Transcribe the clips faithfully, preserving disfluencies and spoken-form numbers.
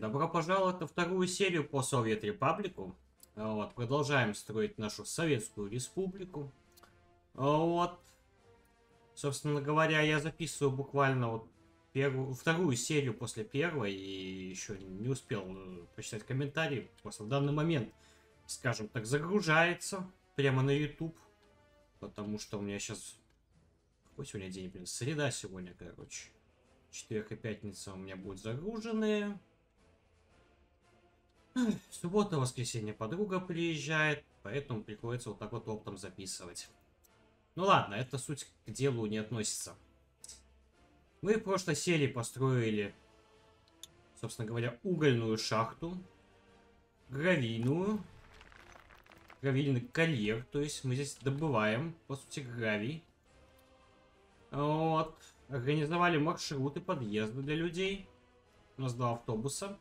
Добро пожаловать на вторую серию по Soviet Republic. Вот, продолжаем строить нашу Советскую Республику. Вот. Собственно говоря, я записываю буквально вот первую, вторую серию после первой. И еще не успел почитать комментарии. Просто в данный момент, скажем так, загружается прямо на YouTube. Потому что у меня сейчас... Какой сегодня день, блин? Среда сегодня, короче. Четверг и пятница у меня будут загружены. Суббота, воскресенье подруга приезжает, поэтому приходится вот так вот оптом записывать. Ну ладно, это суть к делу не относится. Мы в прошлой серии построили, собственно говоря, угольную шахту, гравийную, гравийный карьер, то есть мы здесь добываем, по сути, гравий. Вот. Организовали маршруты подъезда для людей. У нас два автобуса.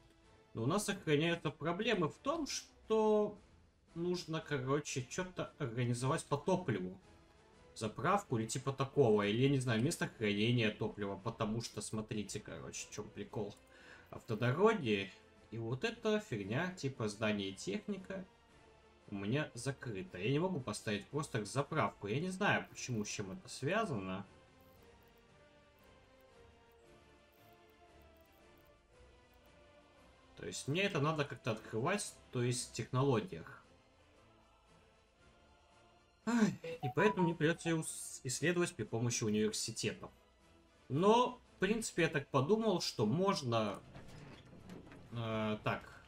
Но у нас сохраняются проблемы в том, что нужно, короче, что-то организовать по топливу. Заправку или типа такого. Или, я не знаю, место хранения топлива. Потому что, смотрите, короче, в чем прикол. Автодороги и вот эта фигня, типа здание и техника, у меня закрыта. Я не могу поставить просто заправку. Я не знаю, почему, с чем это связано. То есть мне это надо как-то открывать, то есть в технологиях. И поэтому мне придется ее исследовать при помощи университета. Но, в принципе, я так подумал, что можно... Э, так.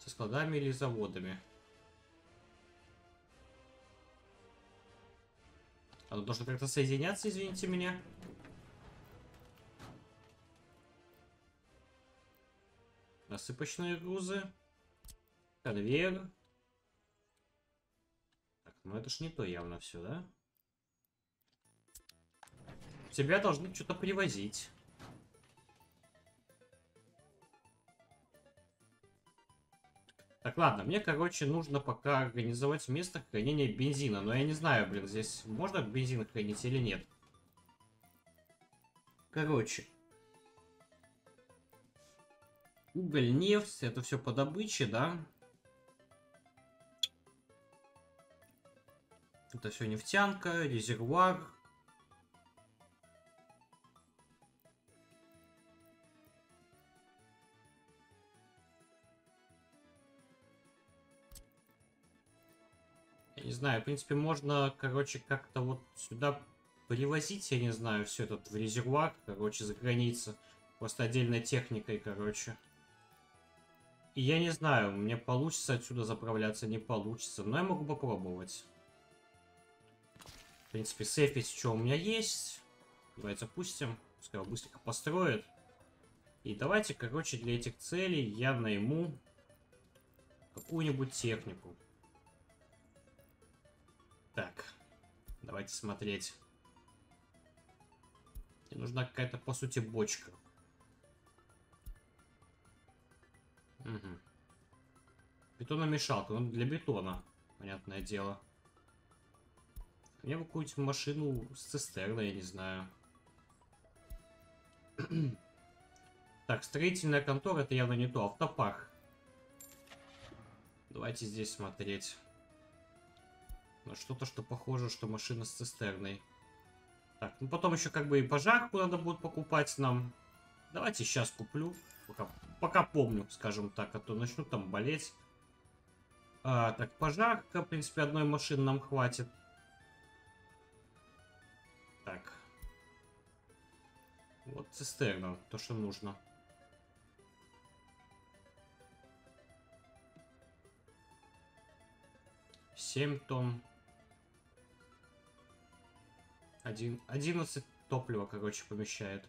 Со складами или заводами. Оно должно как-то соединяться, извините меня. Насыпочные грузы. Конвейер. Так, ну это ж не то явно все, да? Тебя должны что-то привозить. Так, ладно, мне, короче, нужно пока организовать место хранения бензина. Но я не знаю, блин, здесь можно бензин хранить или нет. Короче. Уголь, нефть, это все по добыче, да? Это все нефтянка, резервуар. Я не знаю, в принципе, можно, короче, как-то вот сюда привозить, я не знаю, все это в резервуар, короче, за границу. Просто отдельной техникой, короче. И я не знаю, мне получится отсюда заправляться, не получится. Но я могу попробовать. В принципе, сейфить, что у меня есть. Давайте запустим. Пускай быстренько построит. И давайте, короче, для этих целей я найму какую-нибудь технику. Так. Давайте смотреть. Мне нужна какая-то, по сути, бочка. Угу. Бетономешалка, ну для бетона, понятное дело. Мне бы какую-нибудь машину с цистерной, я не знаю. Так, строительная контора, это явно не то, автопарк. Давайте здесь смотреть. Ну что-то, что похоже, что машина с цистерной. Так, ну потом еще как бы и пожарку надо будет покупать нам. Давайте сейчас куплю. Пока, пока помню, скажем так, а то начну там болеть. А, так, пожарка, в принципе, одной машины нам хватит. Так. Вот цистерна, то, что нужно. семь тонн. одиннадцать топлива, короче, помещает.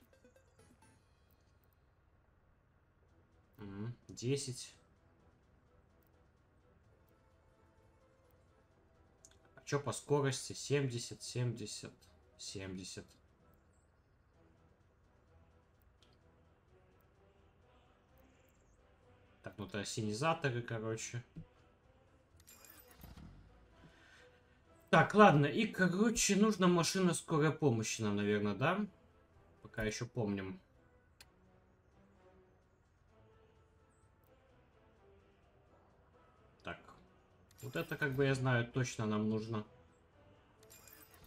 десять. А что по скорости? семьдесят, семьдесят, семьдесят. Так, ну это ассенизаторы, короче. Так, ладно. И, короче, нужна машина скорой помощи нам, наверное, да? Пока еще помним. Вот это, как бы, я знаю, точно нам нужно.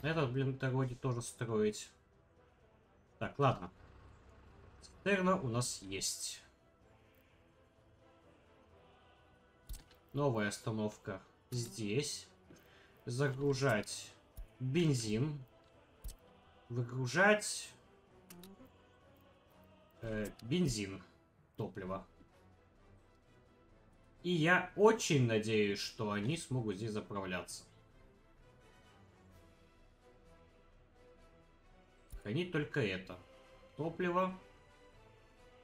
Этот, блин, дороги тоже строить. Так, ладно. Цистерна у нас есть. Новая остановка здесь. Загружать бензин. Выгружать э, бензин, топливо. И я очень надеюсь, что они смогут здесь заправляться. Хранить только это. Топливо.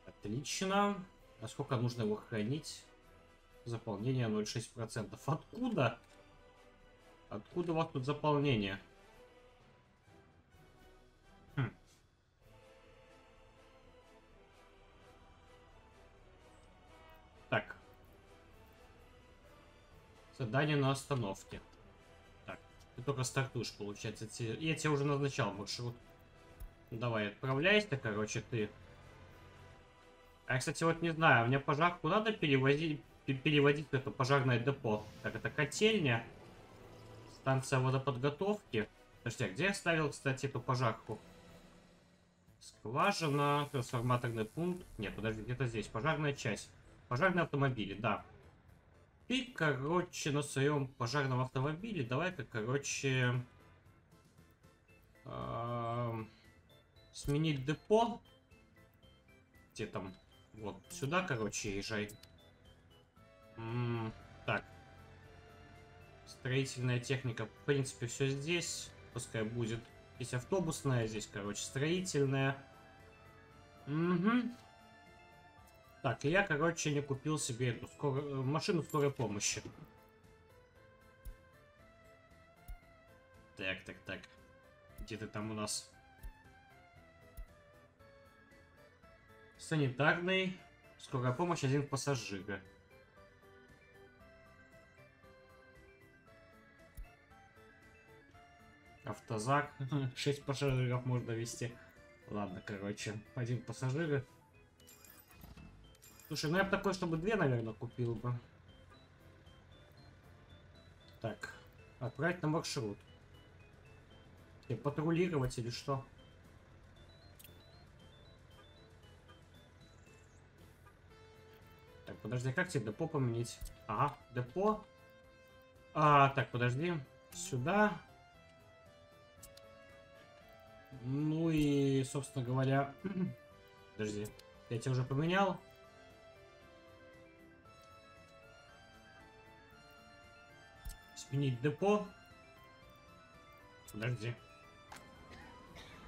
Отлично. А сколько нужно его хранить? Заполнение ноль целых шесть десятых процента. Откуда? Откуда у вас тут заполнение? Хм. Так. Задание на остановке. Так, ты только стартуешь, получается. Я тебе уже назначал маршрут. Давай, отправляйся, короче, ты. А я, кстати, вот не знаю, мне пожарку надо перевозить, переводить в это пожарное депо. Так, это котельня. Станция водоподготовки. Подожди, а где я ставил, кстати, эту пожарку? Скважина, трансформаторный пункт. Нет, подожди, где-то здесь. Пожарная часть. Пожарные автомобили, да. Ты, короче, на своем пожарном автомобиле давай-ка, короче... Э-э сменить депо. Где там? Вот сюда, короче, езжай. М-м, так. Строительная техника. В принципе, все здесь. Пускай будет. Здесь автобусная, здесь, короче, строительная. Угу. Так, я, короче, не купил себе эту скор... машину скорой помощи. Так, так, так. Где ты там у нас? Санитарный, скорая помощь, один пассажир. Автозак, шесть пассажиров можно вести. Ладно, короче, один пассажир. Слушай, ну я бы такой, чтобы две, наверное, купил бы. Так, отправить на маршрут. И патрулировать или что? Подожди, как тебе депо поменять? Ага, депо. А, так, подожди. Сюда. Ну и, собственно говоря... Подожди, я тебя уже поменял. Сменить депо. Подожди.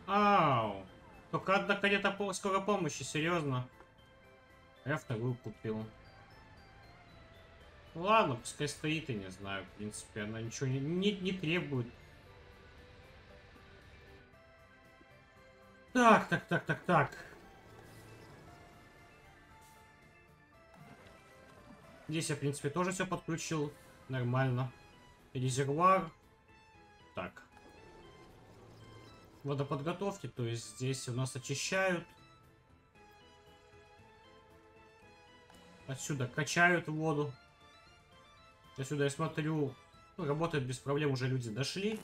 Ау! Только одна карета скорой помощи, серьезно. Я вторую купил. Ну ладно, пускай стоит, и не знаю. В принципе, она ничего не, не, не требует. Так, так, так, так, так. Здесь я, в принципе, тоже все подключил. Нормально. Резервуар. Так. Водоподготовки, то есть здесь у нас очищают. Отсюда качают воду. Отсюда я смотрю, ну, работает без проблем, уже люди дошли.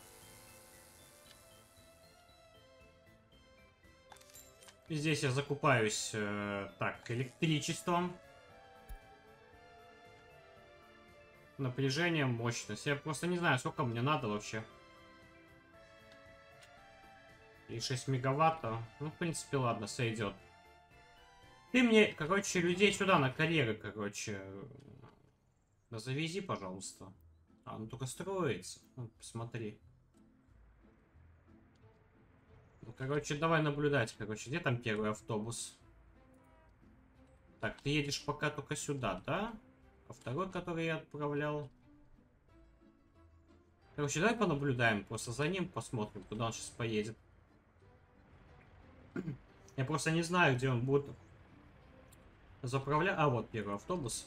И здесь я закупаюсь, э, так, электричеством. Напряжение, мощность. Я просто не знаю, сколько мне надо вообще. И шесть мегаватт. Ну, в принципе, ладно, сойдет. Ты мне, короче, людей сюда на карьеры, короче, завези, пожалуйста. А, ну только строится. Ну, посмотри. Ну, короче, давай наблюдать, короче. Где там первый автобус? Так, ты едешь пока только сюда, да? А второй, который я отправлял. Короче, давай понаблюдаем просто за ним, посмотрим, куда он сейчас поедет. Я просто не знаю, где он будет... Заправля... А, вот первый автобус.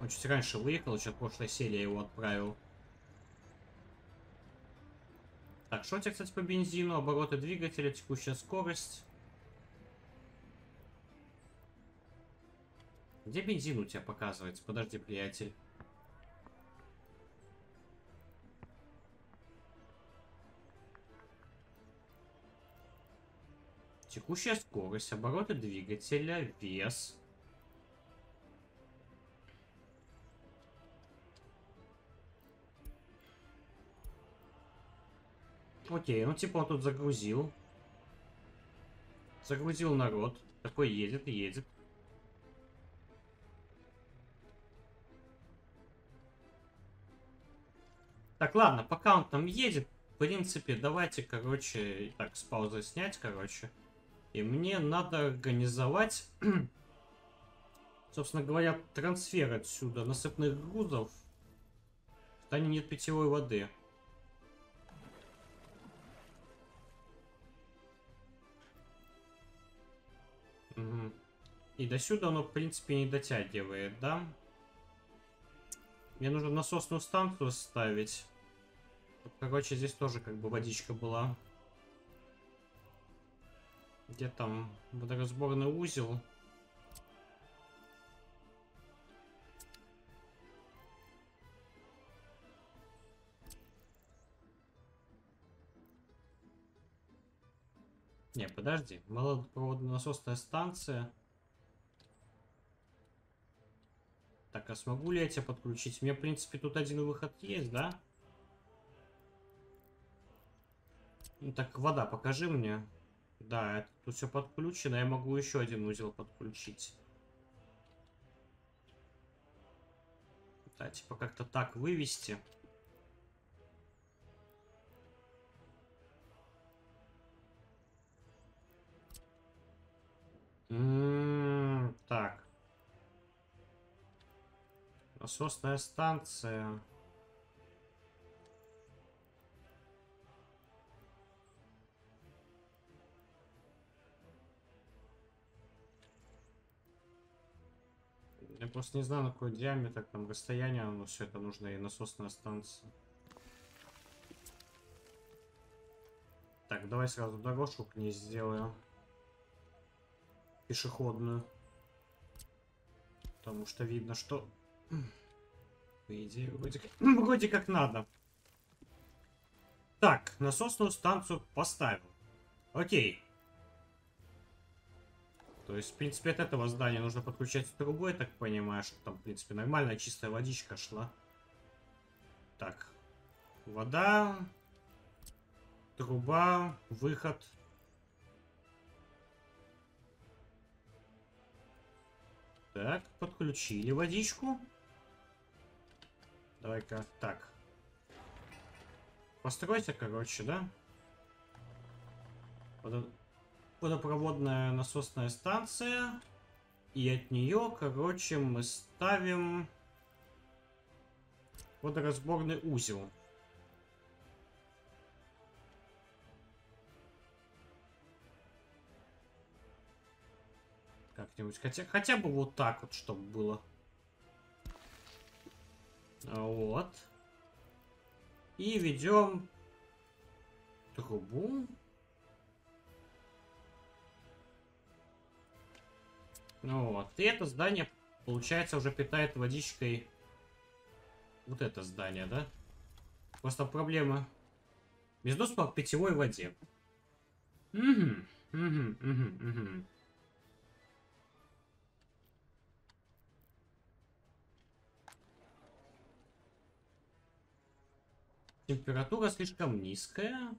Он чуть раньше выехал, еще в прошлой серии я его отправил. Так, что у тебя, кстати, по бензину? Обороты двигателя, текущая скорость. Где бензин у тебя показывается? Подожди, приятель. Текущая скорость, обороты двигателя, вес. Окей, ну типа он тут загрузил. Загрузил народ. Такой едет, едет. Так, ладно, пока он там едет, в принципе, давайте, короче, так, с паузы снять, короче. И мне надо организовать, собственно говоря, трансфер отсюда насыпных грузов. В Тане нет питьевой воды. Угу. И до сюда оно, в принципе, не дотягивает, да? Мне нужно насосную станцию ставить. Короче, здесь тоже как бы водичка была. Где там водоразборный узел? Не, подожди. Малопроводная насосная станция. Так, а смогу ли я тебя подключить? У меня, в принципе, тут один выход есть, да? Ну так, вода, покажи мне. Да, это, тут все подключено. Я могу еще один узел подключить. Да, типа как-то так вывести. М-м-м, так. Насосная станция. Я просто не знаю, на какой диаметр, там расстояние, но все это нужно, и насосная станция. Так, давай сразу дорожку к ней сделаю. Пешеходную. Потому что видно, что... По идее, вроде как, вроде как надо. Так, насосную станцию поставил. Окей. То есть, в принципе, от этого здания нужно подключать трубу, я так понимаю, что там, в принципе, нормальная чистая водичка шла. Так. Вода. Труба. Выход. Так, подключили водичку. Давай-ка, так. Постройся, короче, да? Вот. Водопроводная насосная станция. И от нее, короче, мы ставим водоразборный узел. Как-нибудь хотя, хотя бы вот так вот, чтобы было. Вот. И ведем трубу. Ну вот, и это здание, получается, уже питает водичкой вот это здание, да? Просто проблема. Без доступа к питьевой воде. Угу, угу, угу, угу. Температура слишком низкая.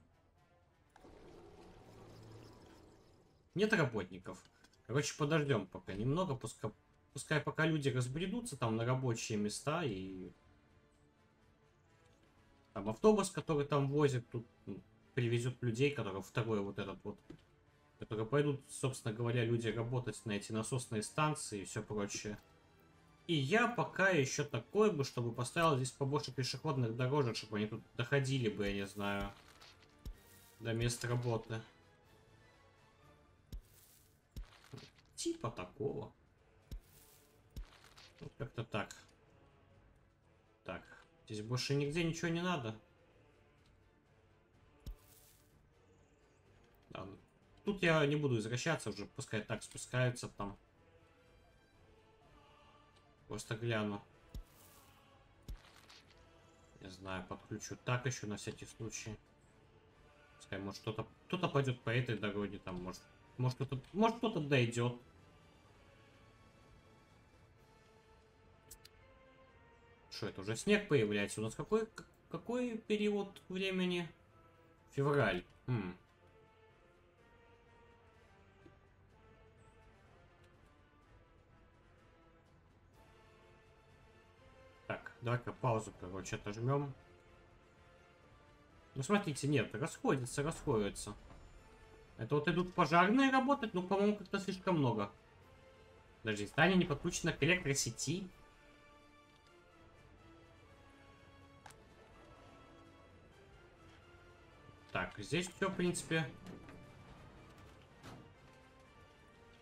Нет работников. Короче, подождем пока немного, пускай, пускай пока люди разбредутся там на рабочие места и... Там автобус, который там возит, тут привезет людей, которые второй вот этот вот... Которые пойдут, собственно говоря, люди работать на эти насосные станции и все прочее. И я пока еще такой бы, чтобы поставил здесь побольше пешеходных дорожек, чтобы они тут доходили бы, я не знаю, до мест работы. Типа такого. Вот как-то так. Так. Здесь больше нигде ничего не надо. Да, тут я не буду извращаться уже. Пускай так спускаются там. Просто гляну. Не знаю, подключу так еще на всякий случай. Пускай, может, кто-то кто-то пойдет по этой дороге там, может. Может кто-то, может кто-то дойдет. Что это уже снег появляется? У нас какой какой период времени? Февраль. М. Так, давай-ка паузу, короче, отожмем. Ну смотрите, нет, расходится, расходится. Это вот идут пожарные работать, ну, по-моему, как-то слишком много. Даже здание не подключено к электросети. Так, здесь все, в принципе.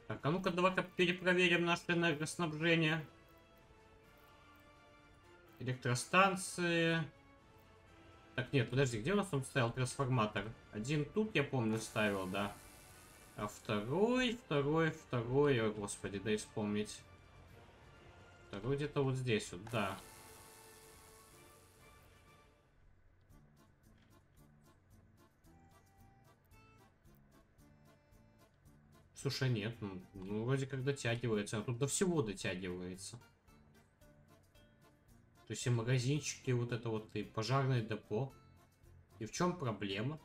Так, а ну-ка, давай-ка перепроверим наше энергоснабжение. Электростанции. Так, нет, подожди, где у нас он ставил трансформатор? Один тут, я помню, ставил, да. А второй, второй, второй, о, господи, дай вспомнить. Второй где-то вот здесь вот, да. Слушай, нет, ну, ну вроде как дотягивается, а тут до всего дотягивается. То есть и магазинчики, и вот это вот, и пожарное депо. И в чем проблема?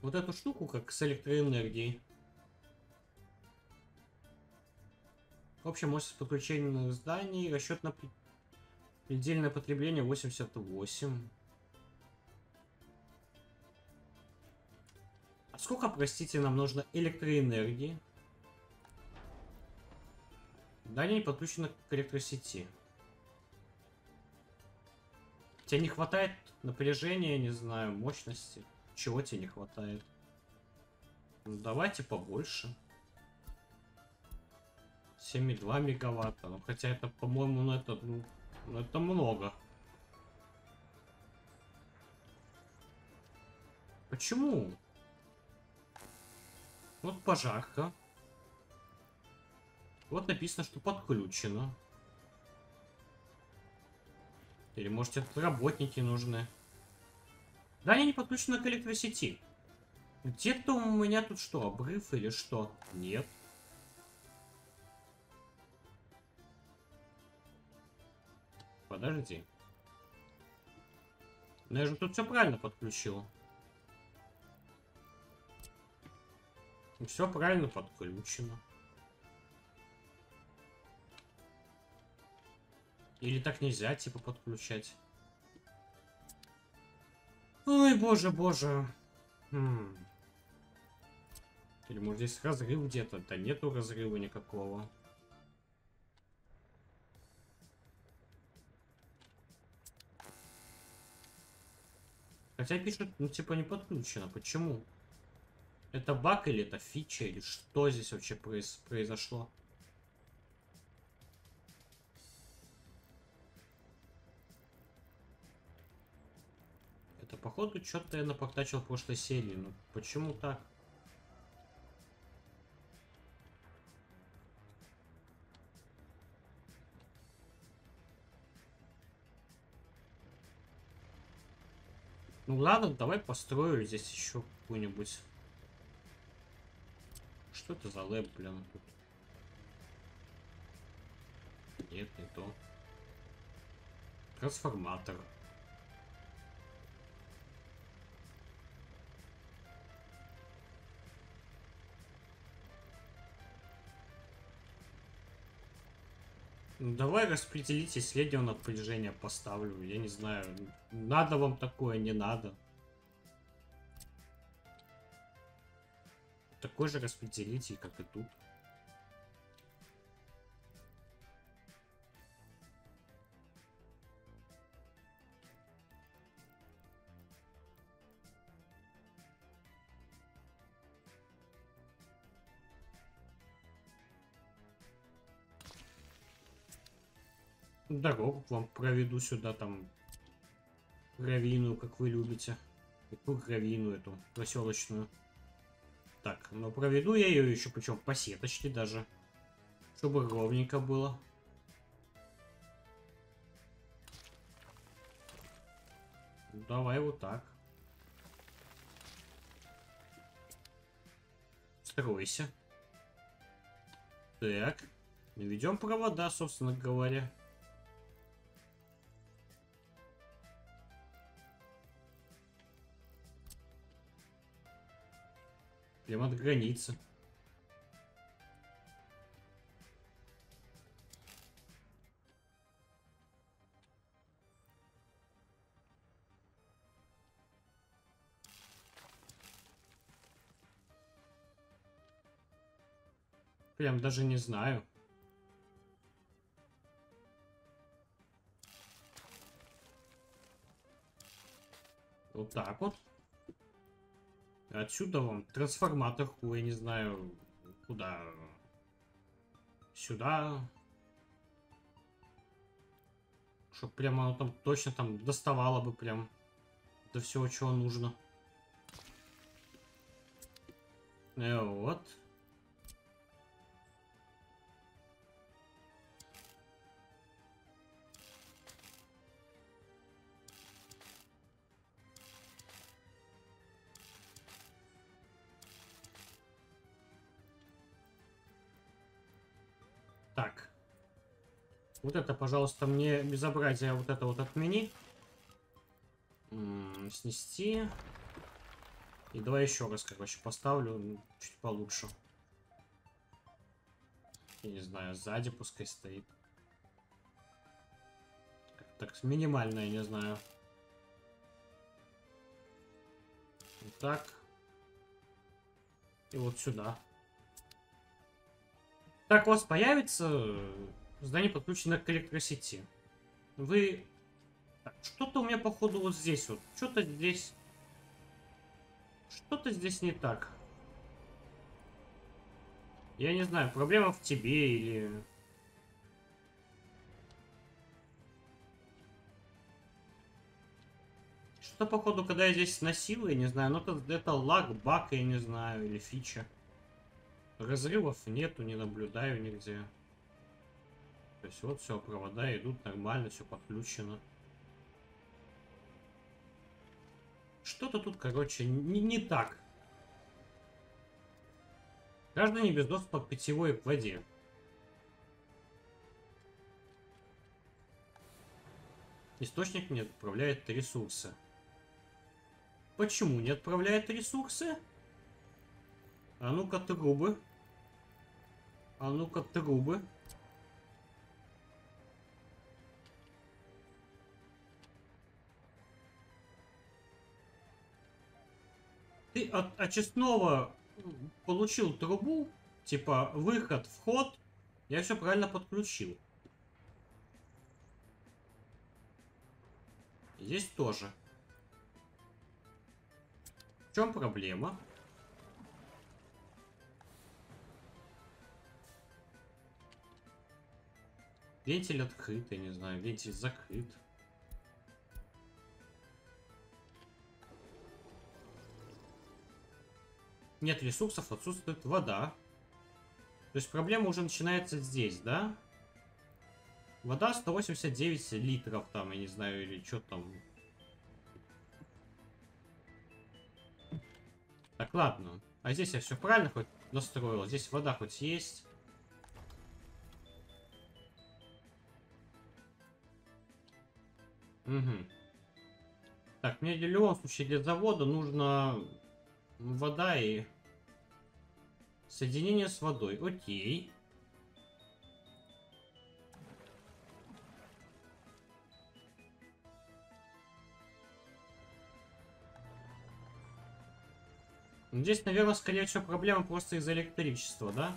Вот эту штуку, как с электроэнергией. В общем, мощность подключения зданий, расчет на предельное потребление восемьдесят восемь. А сколько, простите, нам нужно электроэнергии? Здание не подключено к электросети. Тебе не хватает напряжения, не знаю, мощности. Чего тебе не хватает? Ну, давайте побольше. семь и два мегаватта. Ну, хотя это, по-моему, ну это, ну, это много. Почему? Вот пожарка. Вот написано, что подключено. Или, может, это работники нужны. Да, они не подключены к электросети. Где-то у меня тут что, обрыв или что? Нет. Подожди. Но я же тут все правильно подключил. Все правильно подключено. Или так нельзя, типа, подключать. Ой, боже, боже. М-м. Или, может, здесь разрыв где-то? Да нету разрыва никакого. Хотя пишут, ну, типа, не подключено. Почему? Это баг или это фича? Или что здесь вообще произ- произошло? Походу, что-то я напортачил в прошлой серии. Ну, почему так? Ну, ладно, давай построю здесь еще какую-нибудь. Что это за лэп, блин, тут? Нет, не то. Трансформатор. Ну, давай распределитесь, среднего напряжения поставлю. Я не знаю, надо вам такое, не надо. Такой же распределитель, как и тут. Дорогу к вам проведу сюда, там гравийную, как вы любите. Какую гравийную эту, проселочную. Так, но проведу я ее еще, причем по сеточке даже. Чтобы ровненько было. Давай вот так. Стройся. Так. Наведем провода, собственно говоря. Прямо от границы. Прям даже не знаю. Вот так вот. Отсюда вон трансформатор, хуй, я не знаю, куда. Сюда. Чтоб прямо оно там точно там доставало бы прям до всего, чего нужно. И вот. Так, вот это, пожалуйста, мне безобразие, вот это вот отмени. М-м, снести. И давай еще раз, короче, поставлю чуть получше. Я не знаю, сзади пускай стоит. Так, минимально, я не знаю. Вот так. И вот сюда. Так, у вас появится здание, подключено к электросети. Вы... Что-то у меня, походу, вот здесь вот. Что-то здесь... Что-то здесь не так. Я не знаю, проблема в тебе или... Что-то, походу, когда я здесь сносил, я не знаю, но это, это лаг, баг, я не знаю, или фича. Разрывов нету, не наблюдаю нигде. То есть вот все, провода идут нормально, все подключено. Что-то тут, короче, не, не так. Граждане без доступа к питьевой воде. Источник не отправляет ресурсы. Почему не отправляет ресурсы? А ну-ка, трубы. А ну-ка, трубы. Ты от очистного получил трубу, типа выход, вход. Я все правильно подключил. Здесь тоже. В чем проблема? Вентиль открыт, я не знаю, вентиль закрыт. Нет ресурсов, отсутствует вода. То есть проблема уже начинается здесь, да? Вода сто восемьдесят девять литров там, я не знаю, или что там. Так, ладно. А здесь я все правильно хоть настроил. Здесь вода хоть есть. Угу. Так, мне в любом случае для завода нужна вода и соединение с водой. Окей. Здесь, наверное, скорее всего, проблема просто из-за электричества, да?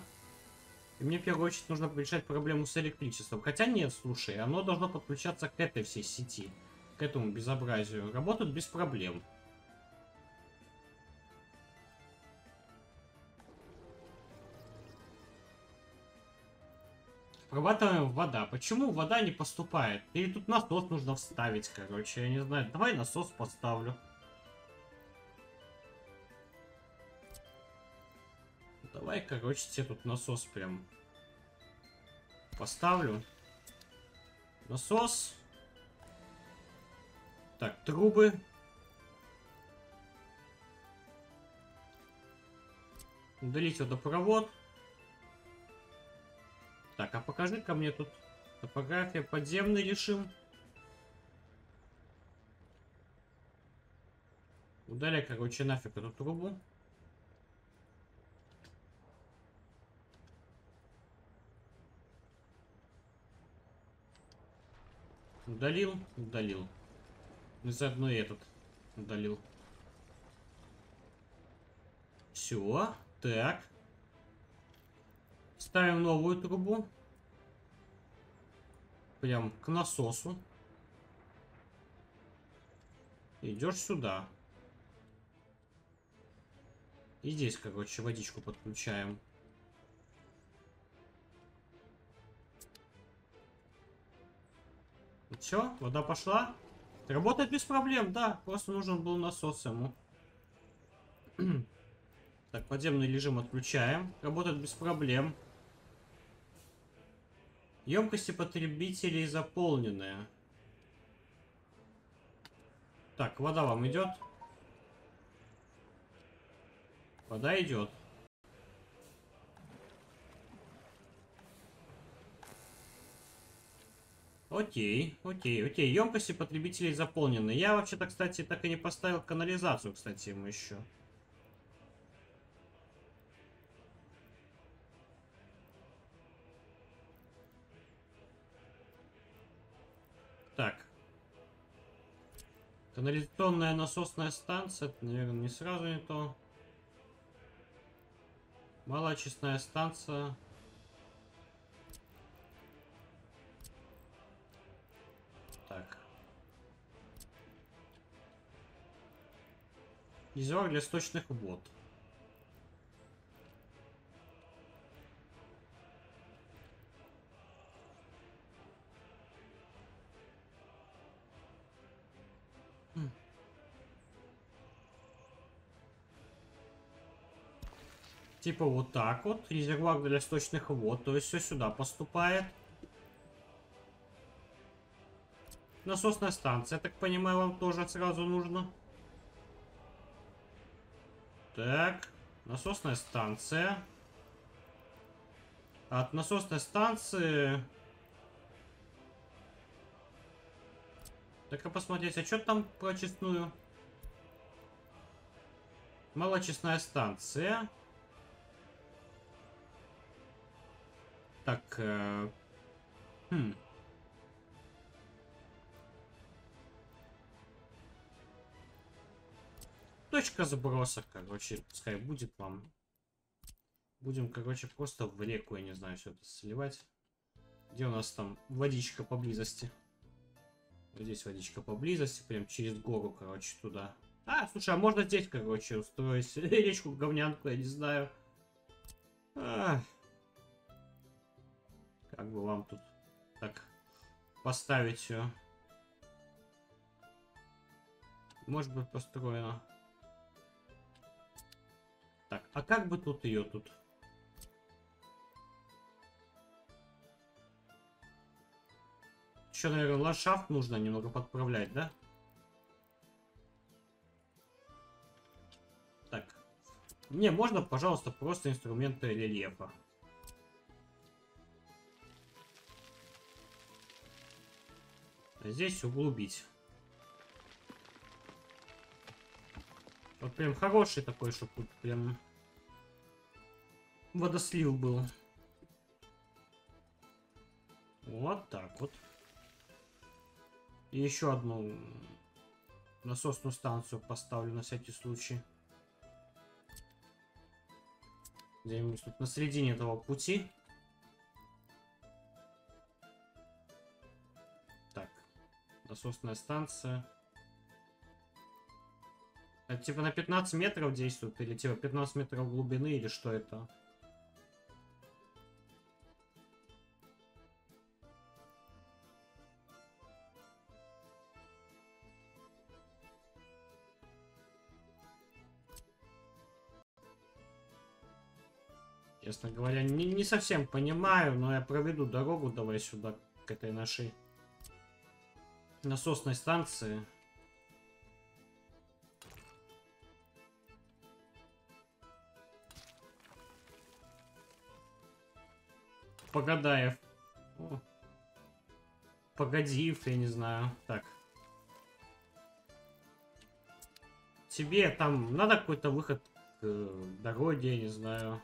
И мне в первую очередь нужно решать проблему с электричеством. Хотя нет, слушай, оно должно подключаться к этой всей сети. К этому безобразию. Работают без проблем. Обрабатываем вода. Почему вода не поступает? Или тут насос нужно вставить, короче. Я не знаю. Давай насос поставлю. Давай, короче, тебе тут насос прям поставлю. Насос. Так, трубы. Удалить водопровод. Так, а покажи-ка мне тут топография подземной решим. Удаляй, короче, нафиг эту трубу. Удалил, удалил. И заодно и этот удалил. Все, так. Ставим новую трубу. Прям к насосу. Идешь сюда. И здесь, короче, водичку подключаем. Все, вода пошла. Работает без проблем, да. Просто нужен был насос ему. Так, подземный режим отключаем. Работает без проблем. Емкости потребителей заполненные. Так, вода вам идет. Вода идет. Окей, окей, окей. Емкости потребителей заполнены. Я вообще-то, кстати, так и не поставил канализацию, кстати, ему еще. Так. Канализационная насосная станция. Это, наверное, не сразу не то. Малоочистная станция. Так. Резервуар для сточных вод. Типа вот так вот. Резервуар для сточных вод. То есть все сюда поступает. Насосная станция, я так понимаю, вам тоже сразу нужно. Так. Насосная станция. От насосной станции... Так, а посмотреть, а что там про очистную? Малоочистная станция. Так, э, хм. Точка сброса, короче, пускай будет вам. Будем, короче, просто в реку, я не знаю, все это сливать. Где у нас там водичка поблизости? Здесь водичка поблизости, прям через гору, короче, туда. А, слушай, а можно здесь, короче, устроить речку-говнянку, я не знаю. Ах. Как бы вам тут так поставить все. Может быть построено. Так, а как бы тут ее тут? Еще, наверное, ландшафт нужно немного подправлять, да? Так. Не, можно, пожалуйста, просто инструменты рельефа. Здесь углубить. Вот прям хороший такой, чтобы тут прям водослив был. Вот так вот. И еще одну насосную станцию поставлю на всякий случай. Где-нибудь тут на середине этого пути. Насосная станция. Это типа на пятнадцать метров действует? Или типа пятнадцать метров глубины? Или что это? Честно говоря, не, не совсем понимаю, но я проведу дорогу давай сюда, к этой нашей насосной станции. Погодаев. О. Погодиев, я не знаю. Так. Тебе там надо какой-то выход к дороге, я не знаю.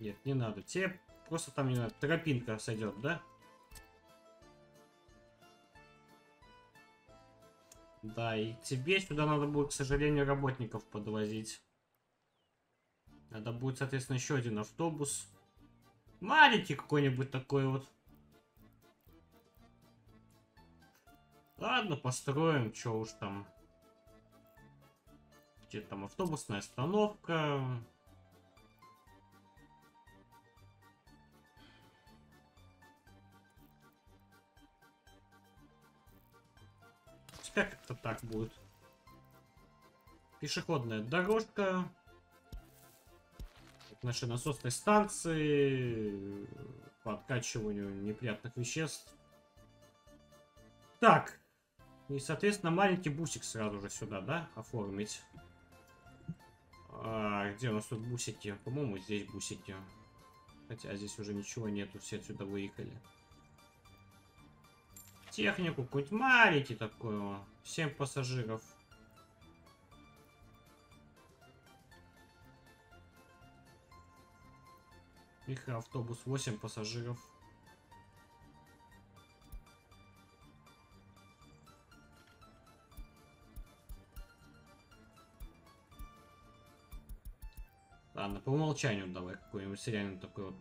Нет, не надо. Тебе просто там не надо. Тропинка сойдет, да? Да, и тебе сюда надо будет, к сожалению, работников подвозить. Надо будет, соответственно, еще один автобус. Маленький какой-нибудь такой вот. Ладно, построим, что уж там. Где там автобусная остановка. Пускай как-то так будет. Пешеходная дорожка. Нашей насосной станции по откачиванию неприятных веществ. Так. И, соответственно, маленький бусик сразу же сюда, да, оформить. А, где у нас тут бусики? По-моему, здесь бусики. Хотя здесь уже ничего нету, все отсюда выехали. Технику какой-то маленький такой. семь пассажиров. Микроавтобус, восемь пассажиров. Ладно, по умолчанию давай какой-нибудь сериальный такой вот.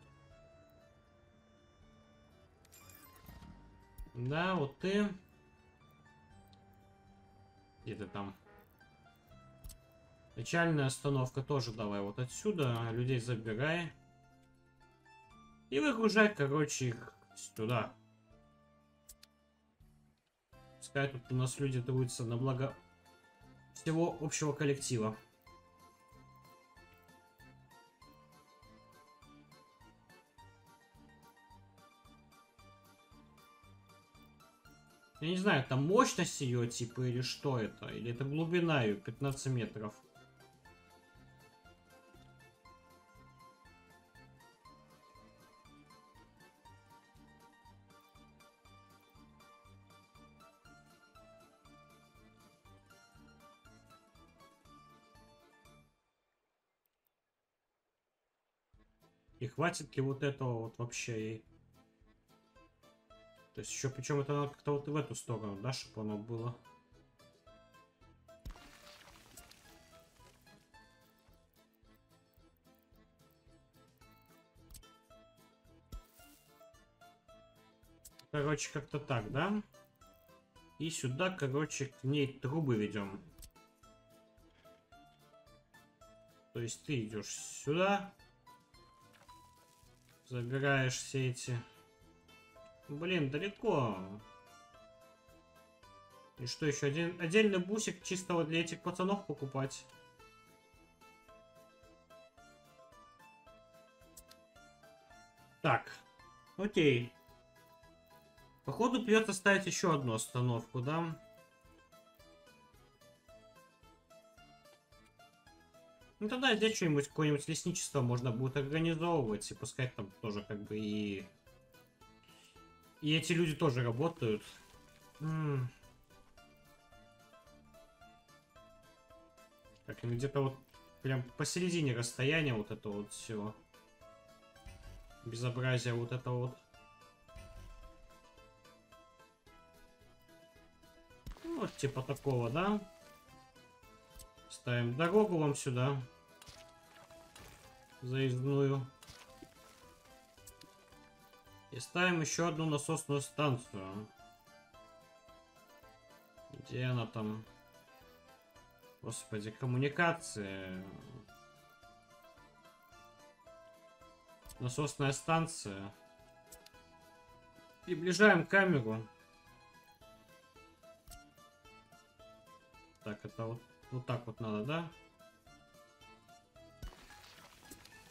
Да, вот ты. Где ты там? Начальная остановка тоже давай вот отсюда. Людей забирай. И выгружать, короче, их сюда. Пускай тут у нас люди трудятся на благо всего общего коллектива. Я не знаю, это мощность ее типа или что это? Или это глубина ее пятнадцать метров? И хватит ли вот этого вот вообще ей? То есть еще причем это надо как-то вот в эту сторону, да, чтобы оно было. Короче, как-то так, да? И сюда, короче, к ней трубы ведем. То есть ты идешь сюда. Забираешь все эти... Блин, далеко. И что еще? Один... Отдельный бусик чисто вот для этих пацанов покупать. Так. Окей. Походу придется ставить еще одну остановку, да? Ну тогда здесь что-нибудь, какое-нибудь лесничество можно будет организовывать. И пускай там тоже как бы и... И эти люди тоже работают. М-м. Так, ну где-то вот прям посередине расстояния вот это вот все. Безобразие вот это вот. Ну, вот типа такого, да? Ставим дорогу вам сюда. Заездную. И ставим еще одну насосную станцию. Где она там? Господи, коммуникации. Насосная станция. Приближаем камеру. Так, это вот. Вот так вот надо, да?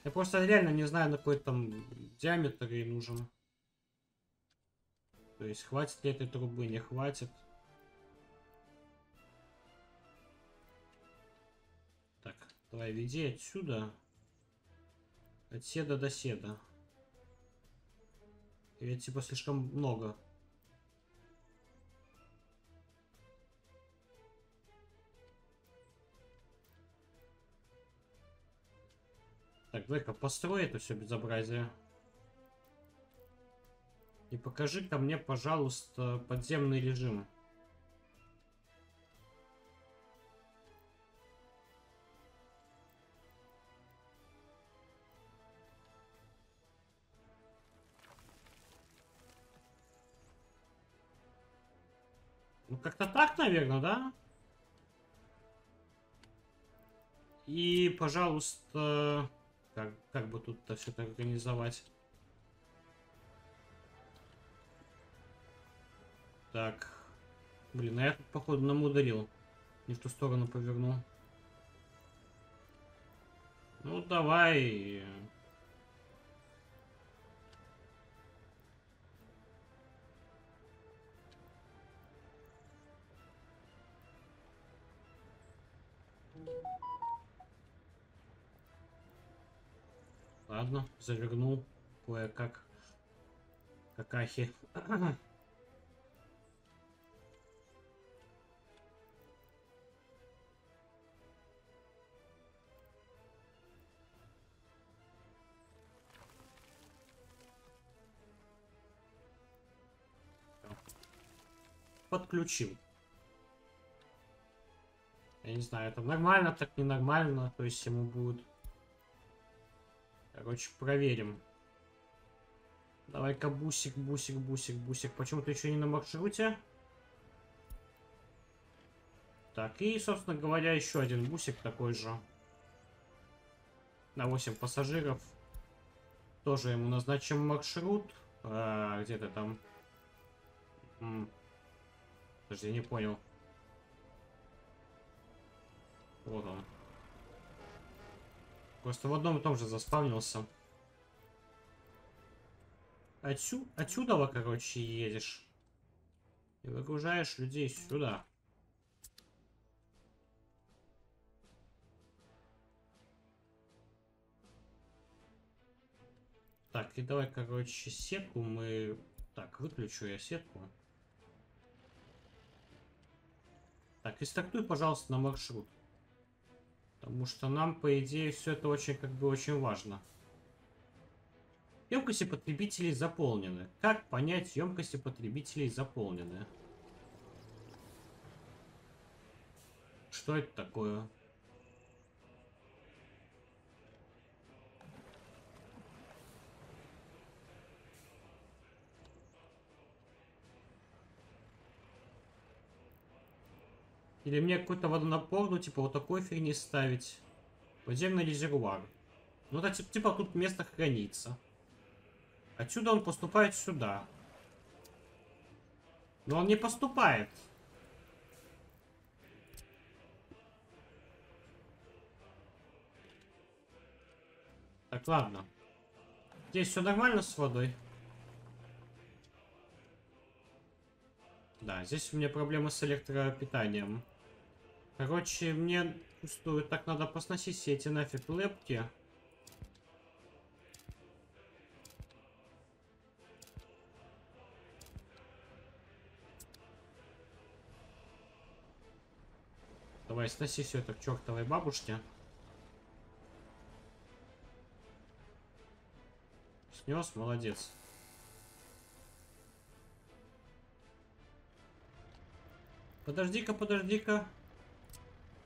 Я просто реально не знаю, на какой там диаметр ей нужен. То есть, хватит ли этой трубы, не хватит. Так, давай веди отсюда. От седа до седа. Или типа слишком много? Так, давай-ка построй это все безобразие. И покажи-ка мне, пожалуйста, подземный режим. Ну, как-то так, наверное, да? И, пожалуйста... Как, как бы тут-то все так организовать? Так. Блин, а я тут, походу, нам ударил. Не в ту сторону повернул. Ну, давай. Ладно, завернул кое-как. Какахи. Подключил. Я не знаю, это нормально, так ненормально. То есть ему будет... Короче, проверим. Давай-ка бусик, бусик, бусик, бусик. Почему ты еще не на маршруте? Так, и, собственно говоря, еще один бусик такой же. На восемь пассажиров. Тоже ему назначим маршрут. А, где-то там. М-м. Подожди, я не понял. Вот он. Просто в одном и том же заспавнился. Отсю... Отсюда, короче, едешь. И выгружаешь людей сюда. Так, и давай, короче, сетку мы... Так, выключу я сетку. Так, и стартуй, пожалуйста, на маршрут. Потому что нам, по идее, все это очень, как бы, очень важно. Емкости потребителей заполнены. Как понять, емкости потребителей заполнены? Что это такое? Или мне какой-то водонапор, ну, типа, вот такой фигни ставить. Подземный резервуар. Ну, да, типа, тут место хранится. Отсюда он поступает сюда. Но он не поступает. Так, ладно. Здесь все нормально с водой? Да, здесь у меня проблемы с электропитанием. Короче, мне пустую, так надо посносить все эти нафиг лепки. Давай, сноси все это к чертовой бабушке. Снес, молодец. Подожди-ка, подожди-ка.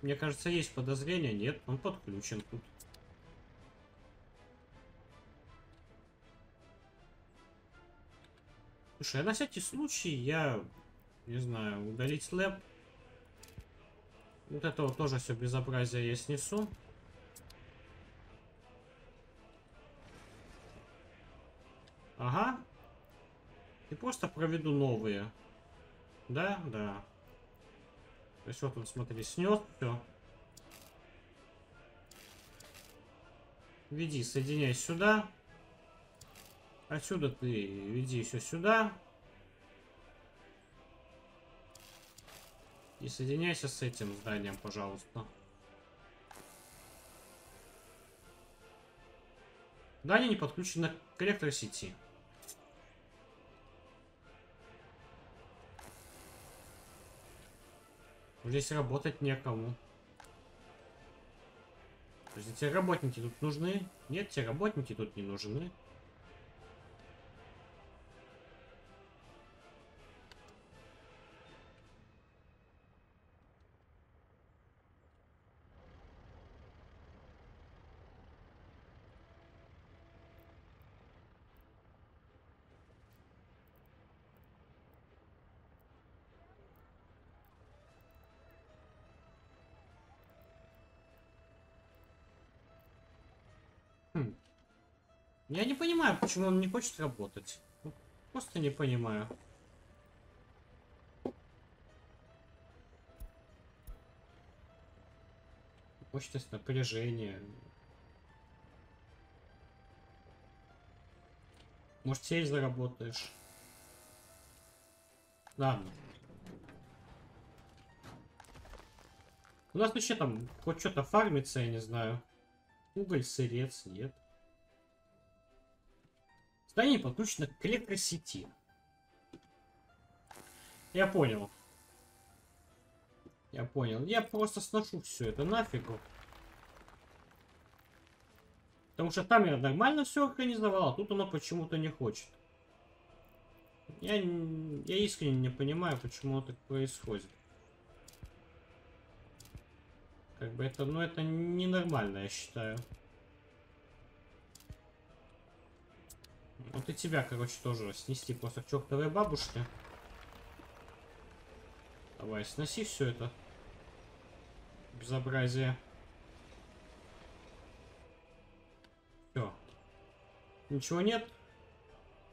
Мне кажется, есть подозрение. Нет, он подключен тут. Слушай, а на всякий случай я, не знаю, удалить слэп. Вот этого тоже все безобразие я снесу. Ага. И просто проведу новые. Да, да. То есть вот он, смотри, снес все. Веди, соединяй сюда. Отсюда ты веди все сюда. И соединяйся с этим зданием, пожалуйста. Здание не подключено к электросети. Здесь работать некому. Подожди, те работники тут нужны? Нет, те работники тут не нужны. Я не понимаю, почему он не хочет работать. Просто не понимаю. Мощность напряжения. Может, сесть заработаешь? Ладно. У нас вообще там хоть что-то фармится, я не знаю. Уголь, сырец, нет. Здание подключено к электросети. Я понял. Я понял. Я просто сношу все это нафигу. Потому что там я нормально все организовал, а тут оно почему-то не хочет. Я, я искренне не понимаю, почему так происходит. Как бы это, ну это ненормально, я считаю. Вот и тебя, короче, тоже снести просто к чертовой бабушке. Давай, сноси все это безобразие. Все. Ничего нет?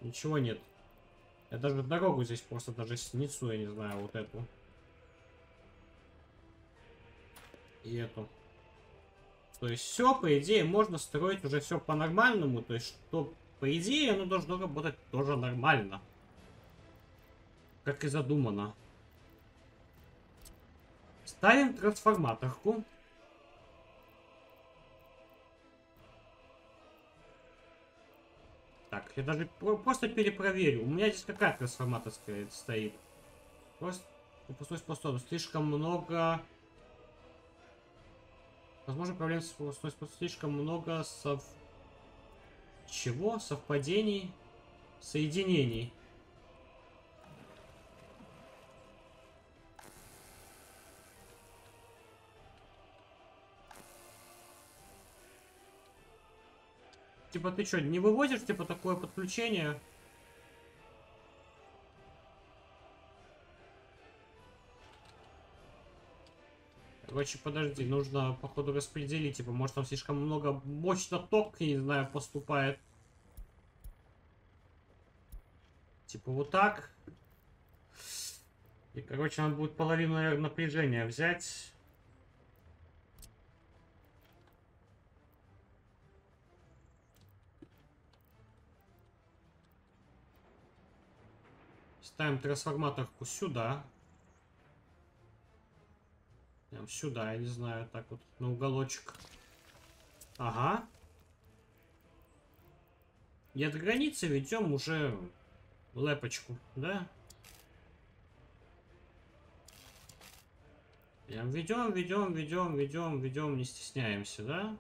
Ничего нет. Я даже дорогу здесь просто даже снесу, я не знаю, вот эту. И эту. То есть все, по идее, можно строить уже все по-нормальному, то есть что... По идее, оно должно работать тоже нормально. Как и задумано. Ставим трансформаторку. Так, я даже просто перепроверю. У меня здесь какая трансформаторская стоит. Просто пустой способ. Слишком много... Возможно, проблем с пустой способ. Слишком много сов... Чего? Совпадений? Соединений. Типа ты что, не вывозишь, типа, такое подключение? Короче, подожди, нужно, походу, распределить. Типа, может, там слишком много мощно ток, не знаю, поступает. Типа, вот так. И, короче, надо будет половину, наверное, напряжения взять. Ставим трансформаторку сюда. Сюда, я не знаю, так вот, на уголочек. Ага. И от границы ведем уже лепочку, да? Прям ведем, ведем, ведем, ведем, ведем, не стесняемся, да?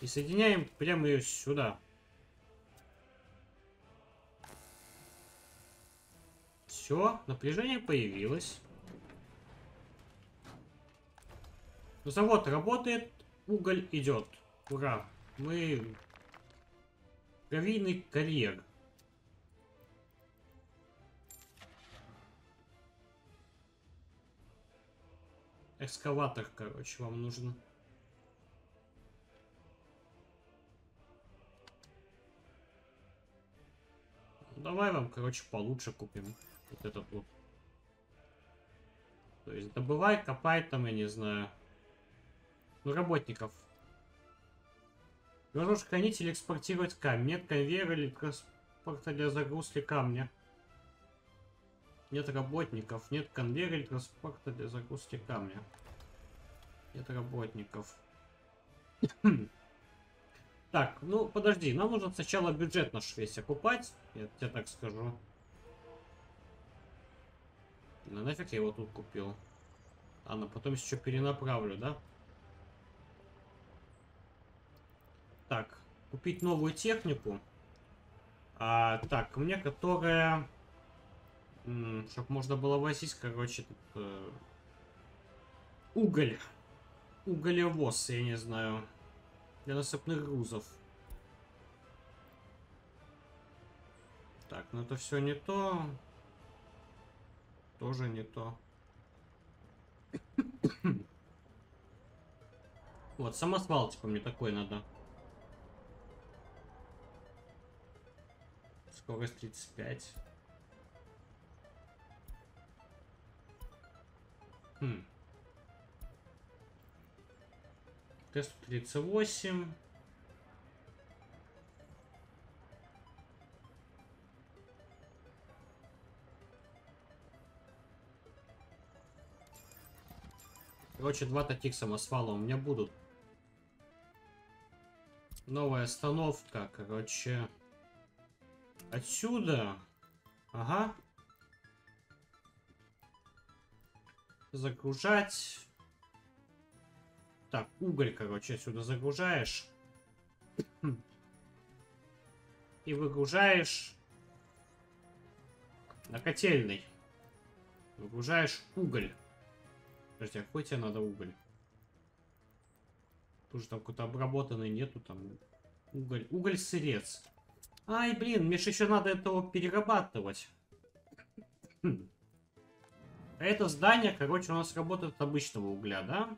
И соединяем прямо ее сюда. Все, напряжение появилось. Завод работает, уголь идет. Ура! Мы гравийный карьер. Экскаватор, короче, вам нужен. Давай вам, короче, получше купим. Вот этот вот. То есть добывай, копай там, я не знаю. Ну, работников. Можешь хранить или экспортировать камень. Нет конвейера или транспорта для загрузки камня. Нет работников. Нет конвейера или транспорта для загрузки камня. Нет работников. Так, ну подожди. Нам нужно сначала бюджет наш весь окупать. Я тебе так скажу. Ну нафиг я его тут купил. Ладно, потом еще перенаправлю, да? Так, купить новую технику. А, так, мне которая... Чтобы можно было возить, короче, тут, э, уголь. Уголевоз, я не знаю. Для насыпных грузов. Так, ну это все не то. Тоже не то. Вот, самосвал, типа, мне такой надо. Скорость тридцать пять. Хм. Т сто тридцать восемь. Короче, два таких самосвала у меня будут. Новая остановка, короче. Отсюда. Ага. Загружать. Так, уголь, короче, отсюда загружаешь. И выгружаешь на котельный. Выгружаешь уголь. Подожди, а какой тебе надо уголь? Тут же там какой-то обработанный нету, там уголь. Уголь-сырец. Ай, блин, мне же еще надо этого перерабатывать. А это здание, короче, у нас работает от обычного угля, да?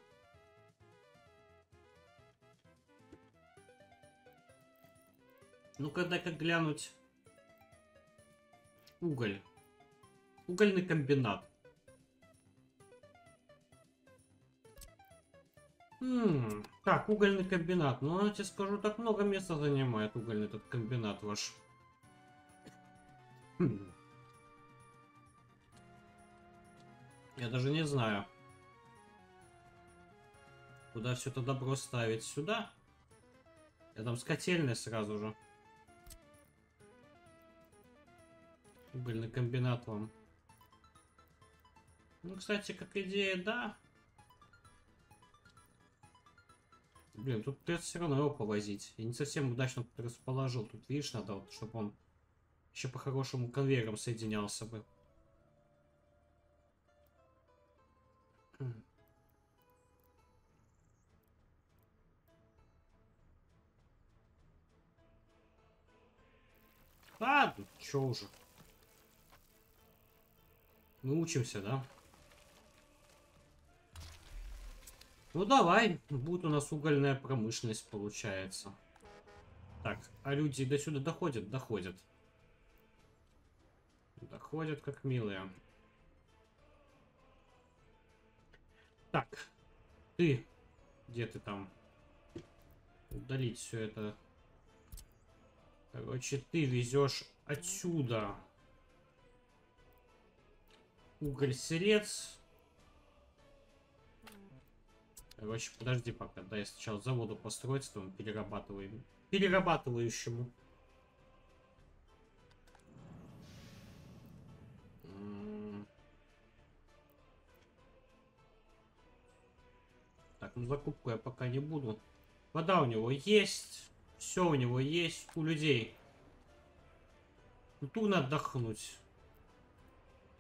Ну-ка, дай-ка глянуть. Уголь. Угольный комбинат. М-м, так, угольный комбинат. Ну, я тебе скажу, так много места занимает угольный этот комбинат ваш. Хм. Я даже не знаю, куда все это добро ставить. Сюда? Я там с котельной сразу же. Угольный комбинат вам. Ну, кстати, как идея, да. Блин, тут придется все равно его повозить. Я не совсем удачно тут расположил. Тут, видишь, надо, вот, чтобы он еще по-хорошему конвейером соединялся бы. Ладно, чё уже. Мы учимся, да? Ну давай, будет у нас угольная промышленность, получается. Так, а люди до сюда доходят? Доходят. Доходят, как милые. Так, ты, где ты там? Удалить все это. Короче, ты везешь отсюда уголь-сырец. Короче, подожди пока, да, я сначала заводу построить, потом перерабатываем. Перерабатывающему. Так, ну закупку я пока не буду. Вода у него есть. Все у него есть. У людей. Культурно отдохнуть.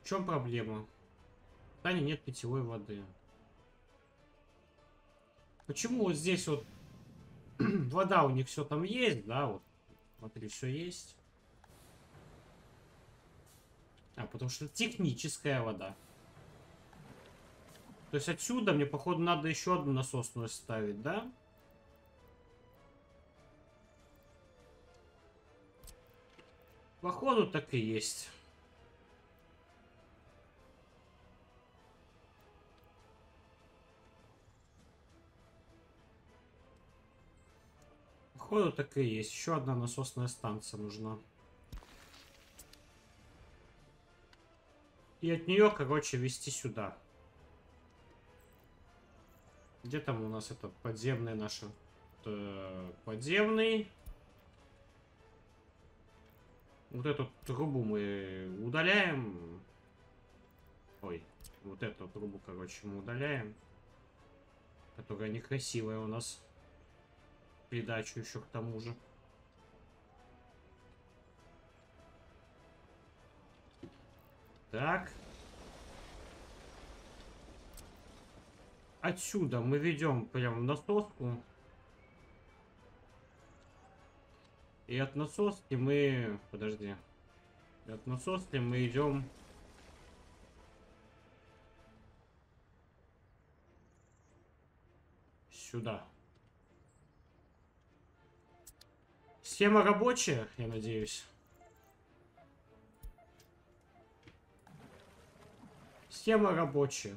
В чем проблема? В Тане нет питьевой воды. Почему вот здесь вот вода у них все там есть, да, вот, смотри, все есть. А, потому что техническая вода. То есть отсюда мне, походу, надо еще одну насосную ставить, да? Походу, так и есть. Походу, так и есть. Еще одна насосная станция нужна. И от нее, короче, везти сюда. Где там у нас это подземные наши? Это подземный. Вот эту трубу мы удаляем. Ой, вот эту трубу, короче, мы удаляем. Которая некрасивая у нас. Придачу еще к тому же. Так. Отсюда мы ведем прям в насоску. И от насоски мы... Подожди. И от насоски мы идем... Сюда. Схема рабочая, я надеюсь. Схема рабочая.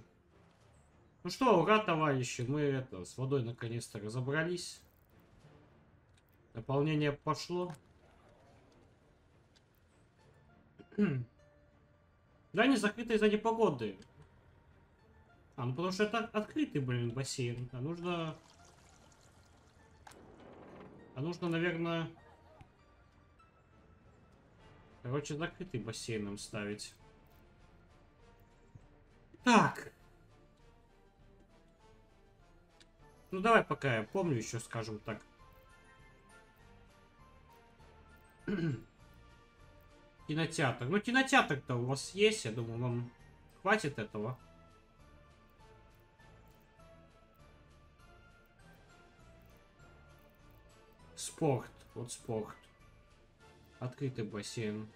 Ну что, ура, товарищи, мы это, с водой наконец-то разобрались. Наполнение пошло. Да, не закрыты из-за непогоды. А, ну потому что это открытый, блин, бассейн. А нужно... А нужно, наверное... Короче, закрытый бассейн нам ставить. Так... Ну давай пока я помню еще, скажем так. Кинотеатр. Ну кинотеатр-то у вас есть, я думаю, вам хватит этого. Спорт. Вот спорт. Открытый бассейн.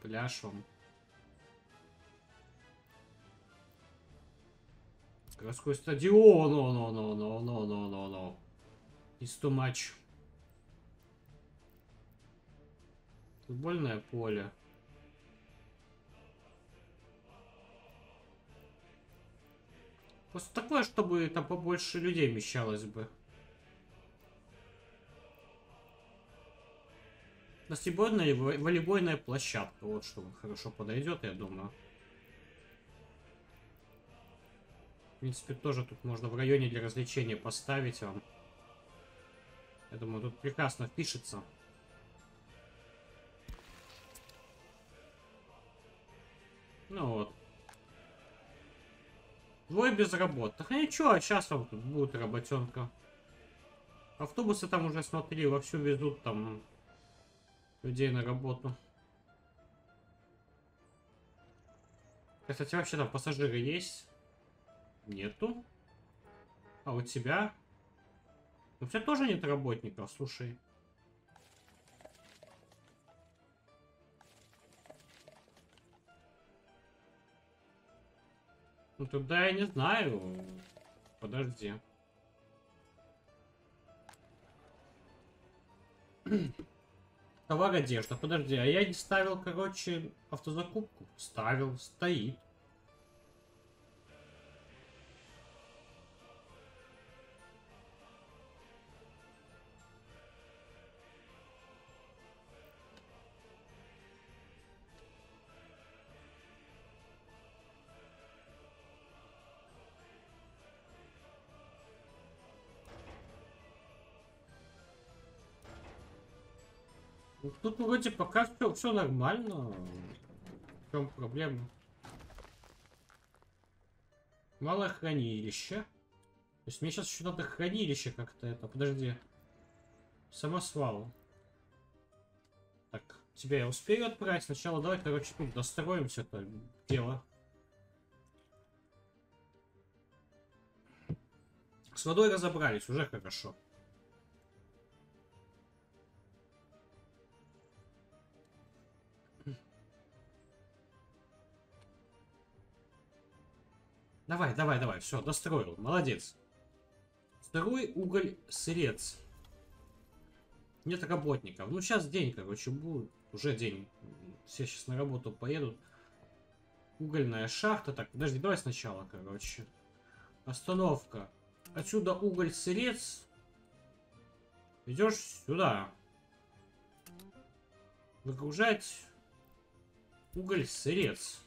Пляж вам. Городской стадион, но, но, но, но, но, но, но, но. It's too much. Футбольное поле. Просто такое, чтобы там побольше людей вмещалось бы. Баскетбольная и волейбольная площадка, вот что хорошо подойдет, я думаю. В принципе, тоже тут можно в районе для развлечения поставить вам. Я думаю, тут прекрасно впишется. Ну вот. Двое безработных. А ничего, сейчас вам тут будет работенка. Автобусы там уже, смотри, вовсю везут там людей на работу. Кстати, вообще там пассажиры есть? Нету. А у тебя? У тебя тоже нет работников, слушай. Ну тогда я не знаю. Подожди. Товар, одежда. Подожди, а я не ставил, короче, автозакупку. Ставил, стоит. Тут вроде пока все, все нормально. В чем проблема? Мало хранилища. То есть мне сейчас еще надо хранилище как-то это. Подожди. Самосвал. Так, тебя я успею отправить. Сначала давай, короче, тут достроим все это дело. С водой разобрались, уже хорошо. Давай, давай, давай, все, достроил, молодец. Второй уголь сырец. Нет работников. Ну, сейчас день, короче, будет. Уже день. Все сейчас на работу поедут. Угольная шахта. Так, подожди, давай сначала, короче. Остановка. Отсюда уголь сырец. Идешь сюда. Выгружать уголь сырец.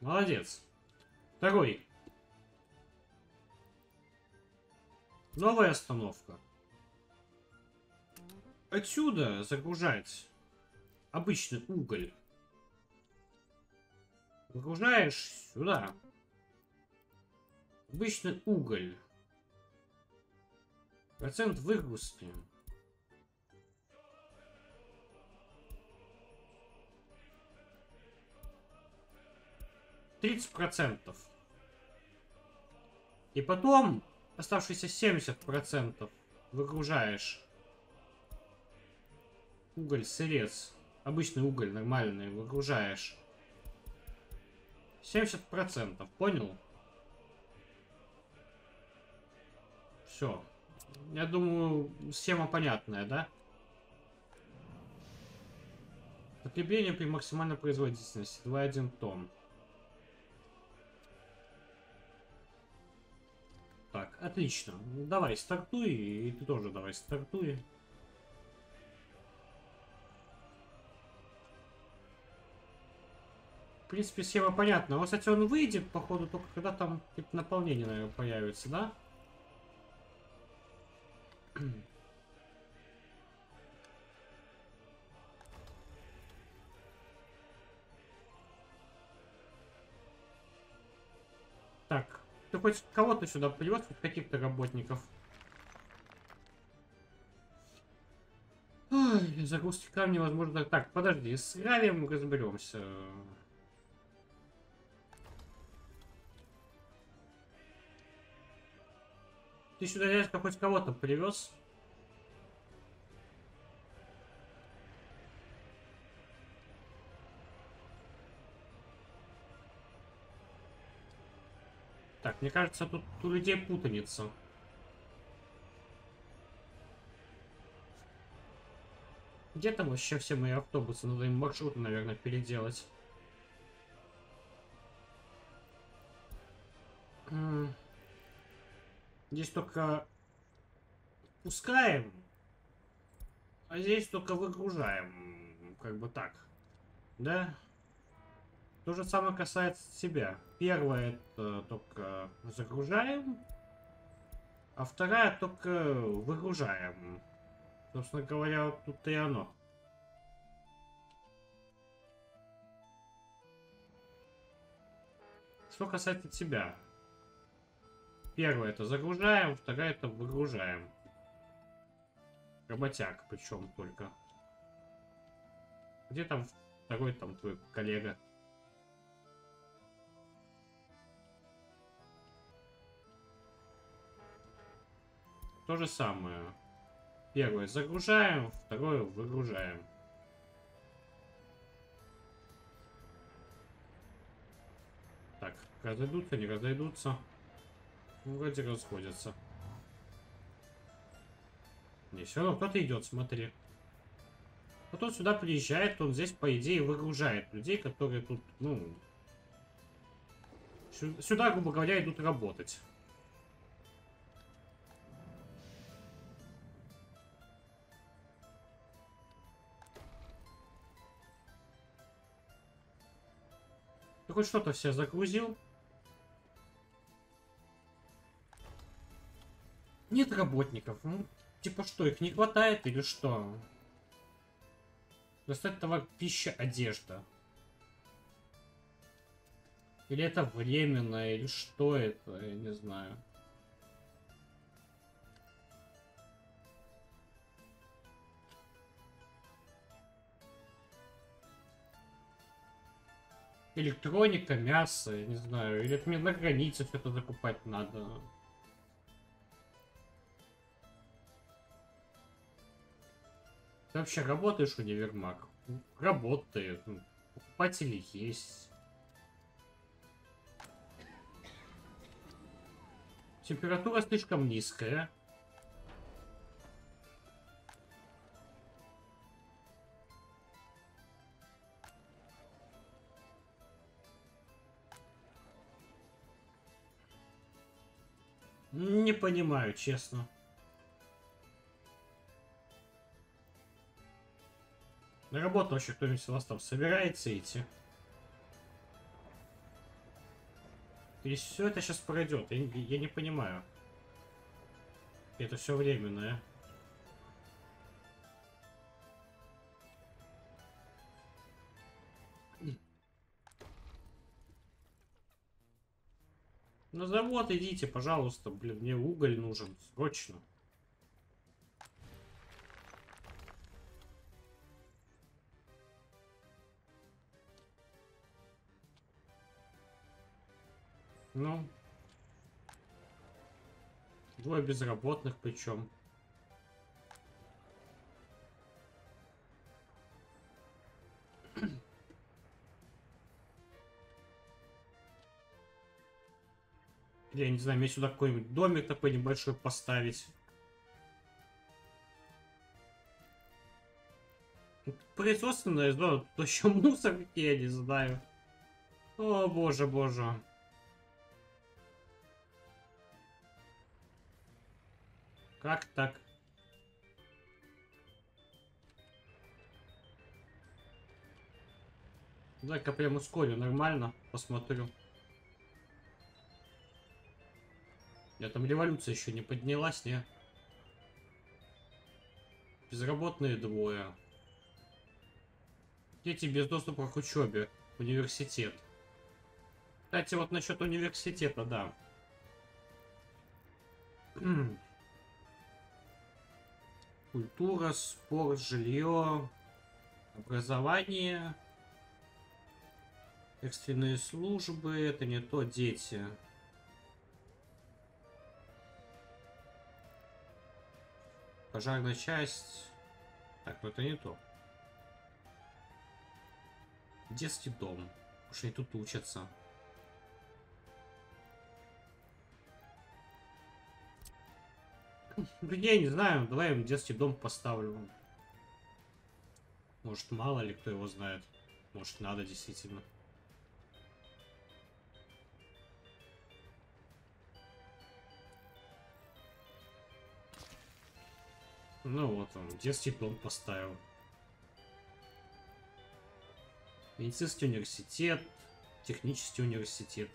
Молодец. Второй. Новая остановка. Отсюда загружать обычный уголь. Выгружаешь сюда. Обычный уголь. Процент выгрузки. тридцать процентов. И потом оставшиеся семьдесят процентов выгружаешь. Уголь, сырец. Обычный уголь, нормальный, выгружаешь. семьдесят процентов, понял? Все. Я думаю, схема понятная, да? Потребление при максимальной производительности. два целых одна тонна. Так, отлично. Давай, стартуй. И ты тоже давай, стартуй. В принципе, схема понятна. Вот, кстати, он выйдет, походу, только когда там наполнение, наверное, появится, да? Так, ты хоть кого-то сюда привез, хоть каких-то работников? Ой, загрузки камня возможно. Так, подожди, с гравием разберемся. Ты сюда реально хоть кого-то привез? Так, мне кажется, тут у людей путаница. Где там вообще все мои автобусы? Надо им маршруты, наверное, переделать. М Здесь только пускаем, а здесь только выгружаем, как бы так, да? То же самое касается себя. Первая это только загружаем, а вторая только выгружаем. Собственно говоря, тут и оно. Что касается себя. Первое это загружаем, второе это выгружаем. Работяг, причем только. Где там второй там твой коллега? То же самое. Первое загружаем, второе выгружаем. Так, разойдутся, не разойдутся. Вроде расходятся. Не, все равно кто-то идет, смотри. Вот он сюда приезжает, он здесь, по идее, выгружает людей, которые тут, ну... Сюда, грубо говоря, идут работать. Ты хоть что-то все загрузил? Нет работников. Ну, типа что, их не хватает или что? Достать товар, пища, одежда. Или это временно, или что это, я не знаю. Электроника, мясо, я не знаю. Или это мне на границе все это закупать надо. Ты вообще работаешь, универмаг? Работает. Покупатели есть. Температура слишком низкая. Не понимаю, честно. На работу вообще кто-нибудь у вас там собирается идти? И все это сейчас пройдет. Я, я не понимаю. Это все временное. На завод идите, пожалуйста, блин, мне уголь нужен, срочно. Ну. Двое безработных причем. Я не знаю, мне сюда какой-нибудь домик такой небольшой поставить. Производственное, да, то еще мусор, я не знаю. О, боже, боже. Как так? Дай-ка прям ускорю, нормально, посмотрю. Я там революция еще не поднялась, не? Безработные двое. Дети без доступа к учебе. Университет. Кстати, вот насчет университета, да. Культура, спорт, жилье, образование, экстренные службы, это не то, дети. Пожарная часть, так, но это не то. Детский дом, уж они тут учатся. Я не знаю, давай им детский дом поставлю. Может, мало ли кто его знает. Может, надо действительно. Ну вот он, детский дом поставил. Медицинский университет, технический университет.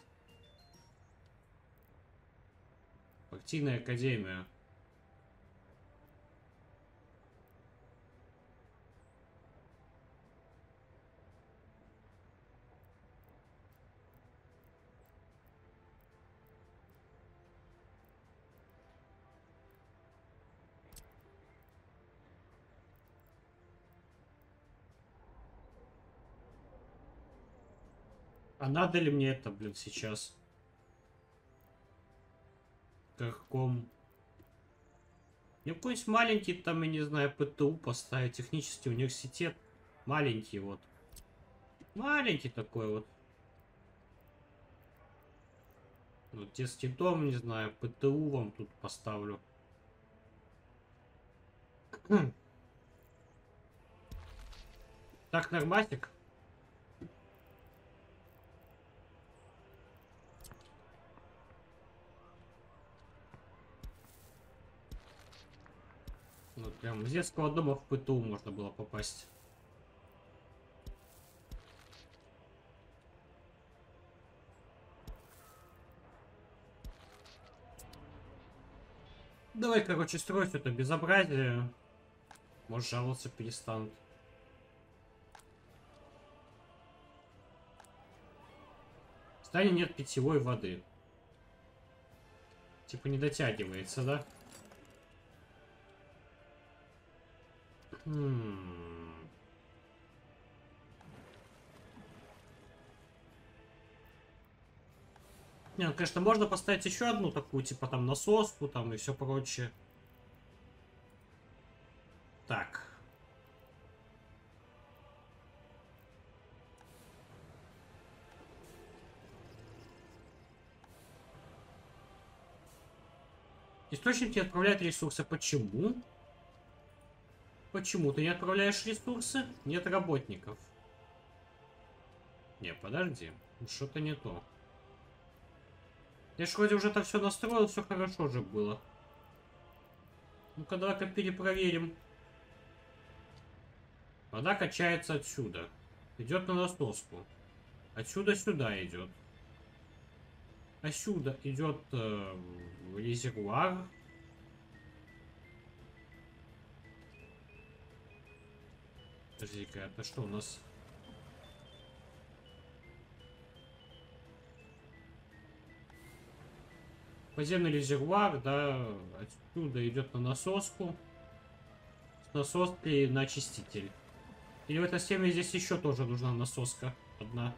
Партийная академия. А надо ли мне это, блин, сейчас? Каком? Я какой-нибудь маленький там, я не знаю, ПТУ поставить, технический университет. Маленький вот. Маленький такой вот. Вот детский дом, не знаю, ПТУ вам тут поставлю. Так, норматик. Вот прям с детского дома в ПТУ можно было попасть. Давай, короче, строить это безобразие. Может, жаловаться перестанут. В здании нет питьевой воды. Типа не дотягивается, да? Не, ну, конечно, можно поставить еще одну такую, типа там насоску, там и все прочее. Так. Источники отправляют ресурсы. Почему? Почему ты не отправляешь ресурсы? Нет работников. Не, подожди. Что-то не то. Я ж вроде уже там все настроил, все хорошо же было. Ну-ка, давай-ка перепроверим. Вода качается отсюда. Идет на насоску. Отсюда сюда идет. А сюда идет э, резервуар. Подожди-ка, это что у нас? Подземный резервуар, да, отсюда идет на насоску. С насоски на очиститель. И в этой схеме здесь еще тоже нужна насоска одна.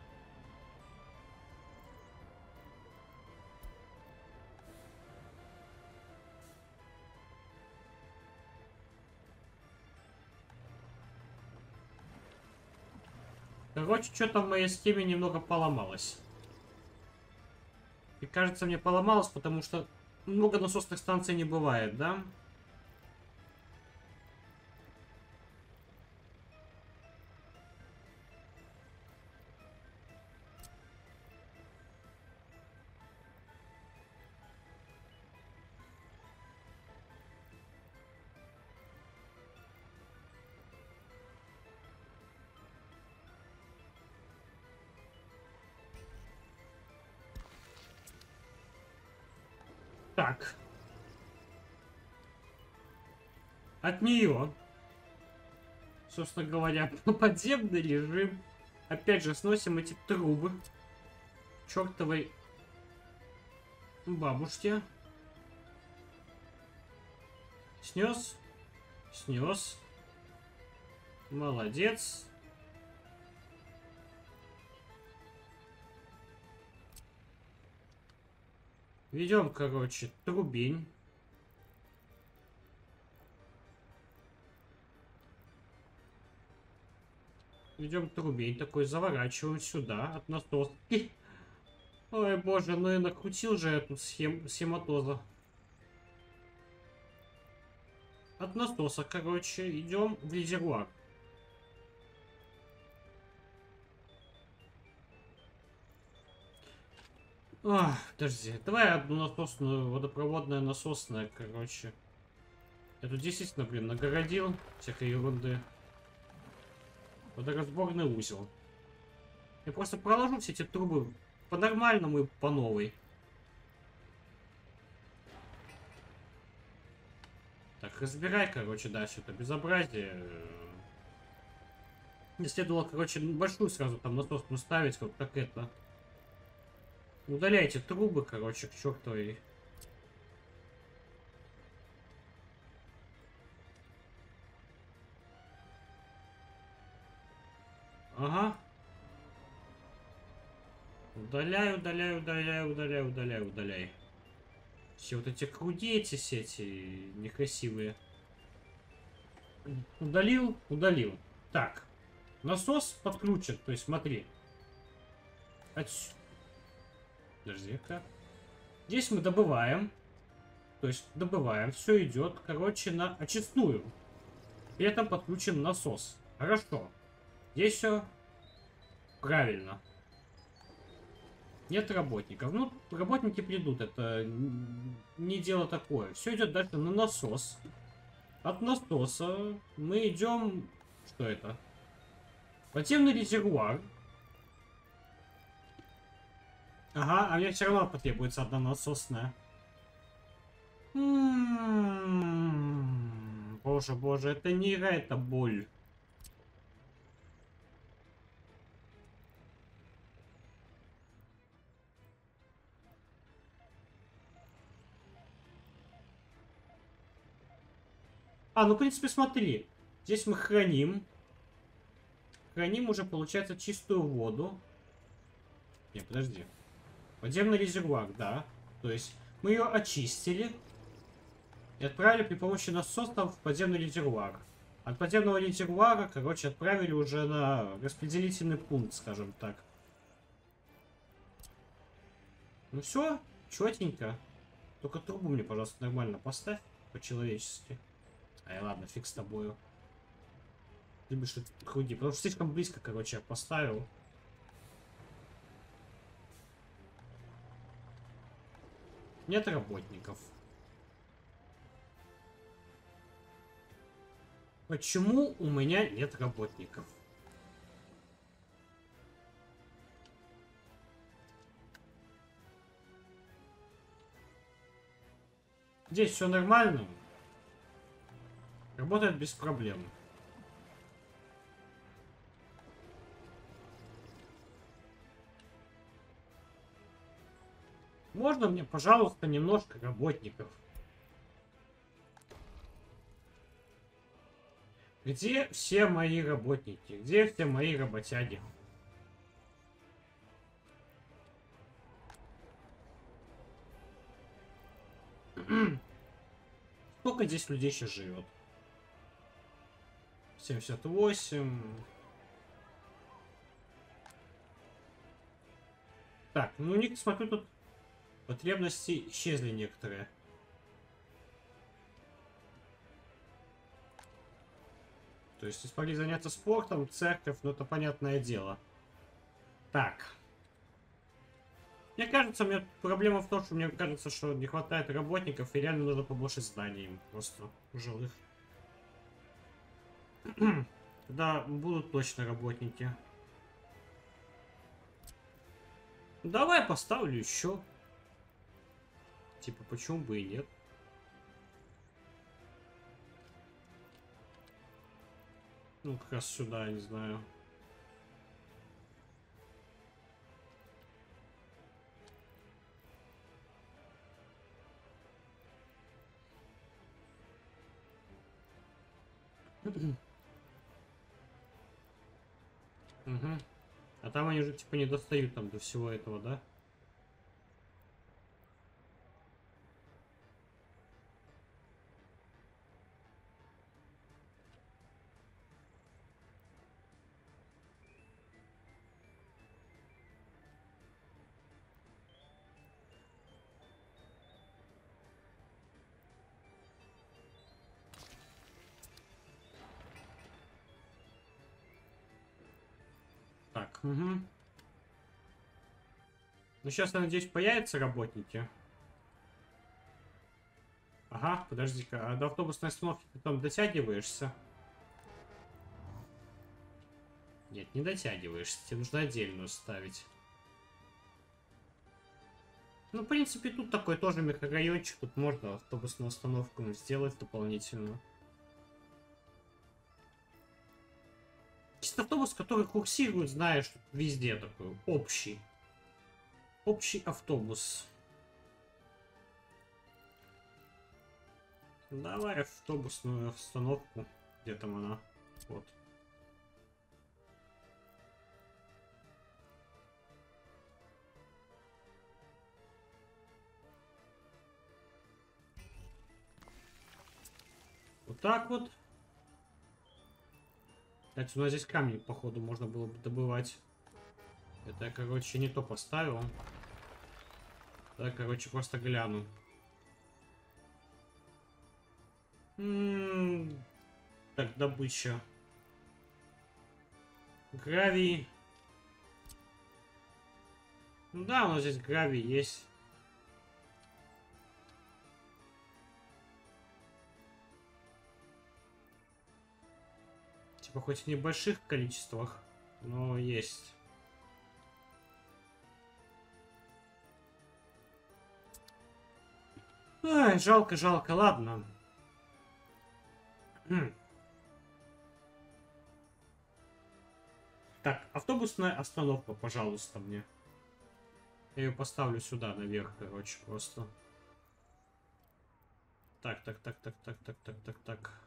Короче, что-то в моей схеме немного поломалось. И кажется, мне поломалось, потому что много насосных станций не бывает, да? Так. От нее, собственно говоря, подземный режим. Опять же, сносим эти трубы. Чертовой бабушке. Снес. Снес. Молодец. Ведем, короче, трубень. Ведем трубень такой, заворачиваем сюда от насоски. Ой, боже, ну и накрутил же эту схему схематоза. От насоса, короче, идем в резервуар. Ох, подожди, давай одну насосную, водопроводная насосная, короче. Я тут действительно, блин, нагородил всякой ерунды. Водоразборный узел. Я просто проложу все эти трубы по-нормальному и по новой. Так, разбирай, короче, да, все это безобразие. Не следовало, короче, большую сразу там насосную ставить, вот как это. Удаляйте трубы, короче, к чертовой. Ага. Удаляй, удаляй, удаляй, удаляй, удаляй, удаляй. Все вот эти круги, эти сети некрасивые. Удалил, удалил. Так. Насос подключен, то есть смотри. Отсюда. Подожди-ка. Здесь мы добываем. То есть добываем. Все идет, короче, на очистную. При этом подключен насос. Хорошо. Здесь все правильно. Нет работников. Ну, работники придут. Это не дело такое. Все идет дальше на насос. От насоса мы идем... Что это? Подземный резервуар. Ага, а мне все равно потребуется одна насосная. М-м-м, боже, боже, это не игра, это боль. А, ну в принципе смотри, здесь мы храним. Храним уже, получается, чистую воду. Не, подожди. Подземный резервуар, да. То есть мы ее очистили и отправили при помощи насосов в подземный резервуар. От подземного резервуара, короче, отправили уже на распределительный пункт, скажем так. Ну все, четенько. Только трубу мне, пожалуйста, нормально поставь, по-человечески. Ай, ладно, фиг с тобою. Любишь ты круги, потому что слишком близко, короче, я поставил. Нет работников. Почему у меня нет работников? Здесь все нормально. Работает без проблем. Можно мне, пожалуйста, немножко работников? Где все мои работники? Где все мои работяги? Сколько здесь людей еще живет? семьдесят восемь. Так, ну у них, смотрю, тут потребности исчезли некоторые. То есть смогли заняться спортом, церковь, ну это понятное дело. Так. Мне кажется, у меня проблема в том, что мне кажется, что не хватает работников, и реально нужно побольше зданий им просто жилых. Да, будут точно работники. Давай поставлю еще. Типа, почему бы и нет? Ну, как раз сюда, я не знаю. Угу. А там они же типа не достают там до всего этого, да? Угу. Ну сейчас, я надеюсь, появятся работники. Ага, подожди-ка, а до автобусной остановки ты там дотягиваешься? Нет, не дотягиваешься, тебе нужно отдельную ставить. Ну, в принципе, тут такой тоже микрорайончик, тут можно автобусную остановку сделать дополнительно. Автобус, который курсирует, знаешь, везде такой общий общий автобус. Давай автобусную остановку, где там она, вот. Вот так вот. Кстати, у нас здесь камни, походу, можно было бы добывать. Это я, короче, не то поставил. Да, короче, просто гляну. М-м-м, так, добыча. Гравий. Ну да, у нас здесь гравий есть. Хоть в небольших количествах, но есть. Ай, жалко, жалко, ладно. Так, автобусная остановка, пожалуйста, мне. Я ее поставлю сюда, наверх, короче, просто. Так, так, так, так, так, так, так, так, так.